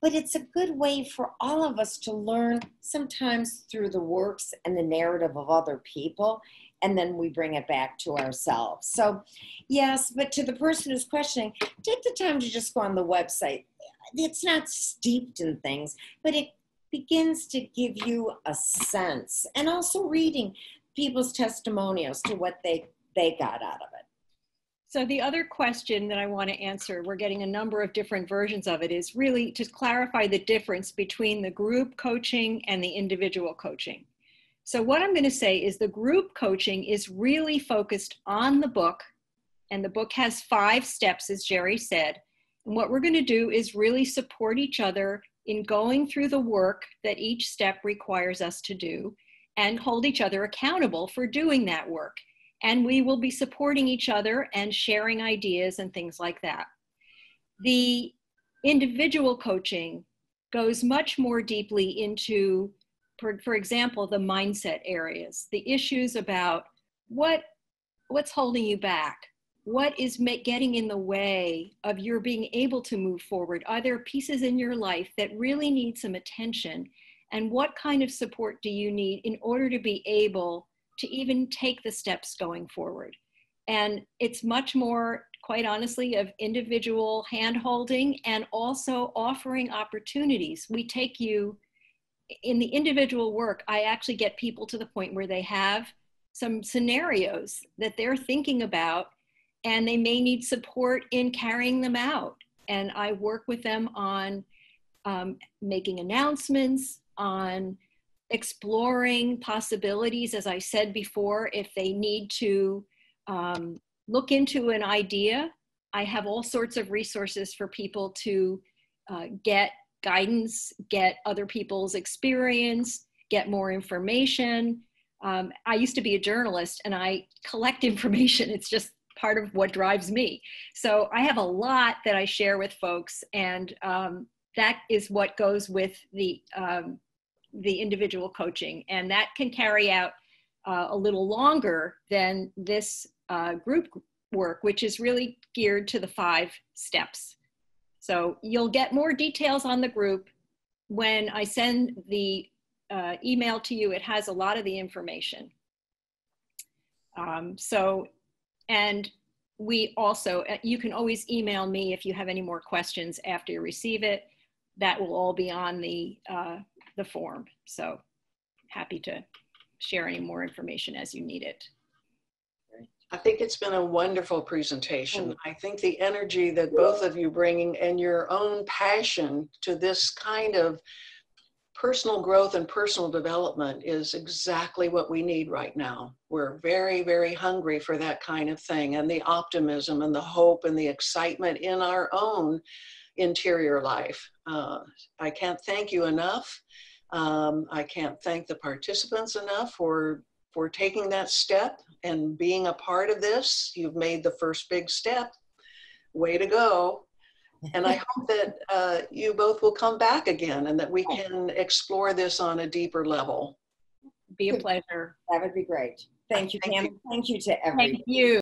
But it's a good way for all of us to learn, sometimes through the works and the narrative of other people. And then we bring it back to ourselves. So yes, but to the person who's questioning, take the time to just go on the website. It's not steeped in things, but it begins to give you a sense, and also reading people's testimonials to what they, they got out of it. So the other question that I want to answer, we're getting a number of different versions of it, is really to clarify the difference between the group coaching and the individual coaching. So what I'm going to say is the group coaching is really focused on the book, and the book has five steps, as Jeri said. And what we're going to do is really support each other in going through the work that each step requires us to do, and hold each other accountable for doing that work. And we will be supporting each other and sharing ideas and things like that. The individual coaching goes much more deeply into, for, for example, the mindset areas, the issues about what, what's holding you back. What is getting in the way of your being able to move forward? Are there pieces in your life that really need some attention? And what kind of support do you need in order to be able to even take the steps going forward? And it's much more, quite honestly, of individual hand-holding and also offering opportunities. We take you, in the individual work, I actually get people to the point where they have some scenarios that they're thinking about, and they may need support in carrying them out. And I work with them on um, making announcements, on exploring possibilities. As I said before, if they need to um, look into an idea, I have all sorts of resources for people to uh, get guidance, get other people's experience, get more information. Um, I used to be a journalist, and I collect information. It's just part of what drives me. So I have a lot that I share with folks, and um, that is what goes with the, um, the individual coaching. And that can carry out uh, a little longer than this uh, group work, which is really geared to the five steps. So you'll get more details on the group when I send the uh, email to you. It has a lot of the information. Um, so, and we also, you can always email me if you have any more questions after you receive it. That will all be on the, uh, the form. So happy to share any more information as you need it. I think it's been a wonderful presentation. I think the energy that both of you bringing and your own passion to this kind of personal growth and personal development is exactly what we need right now. We're very, very hungry for that kind of thing, and the optimism and the hope and the excitement in our own interior life. Uh, I can't thank you enough. Um, I can't thank the participants enough for for taking that step and being a part of this. You've made the first big step. Way to go. And I hope that uh, you both will come back again and that we can explore this on a deeper level. Be a pleasure. That would be great. Thank you, Pam. Thank you to everyone. Thank you.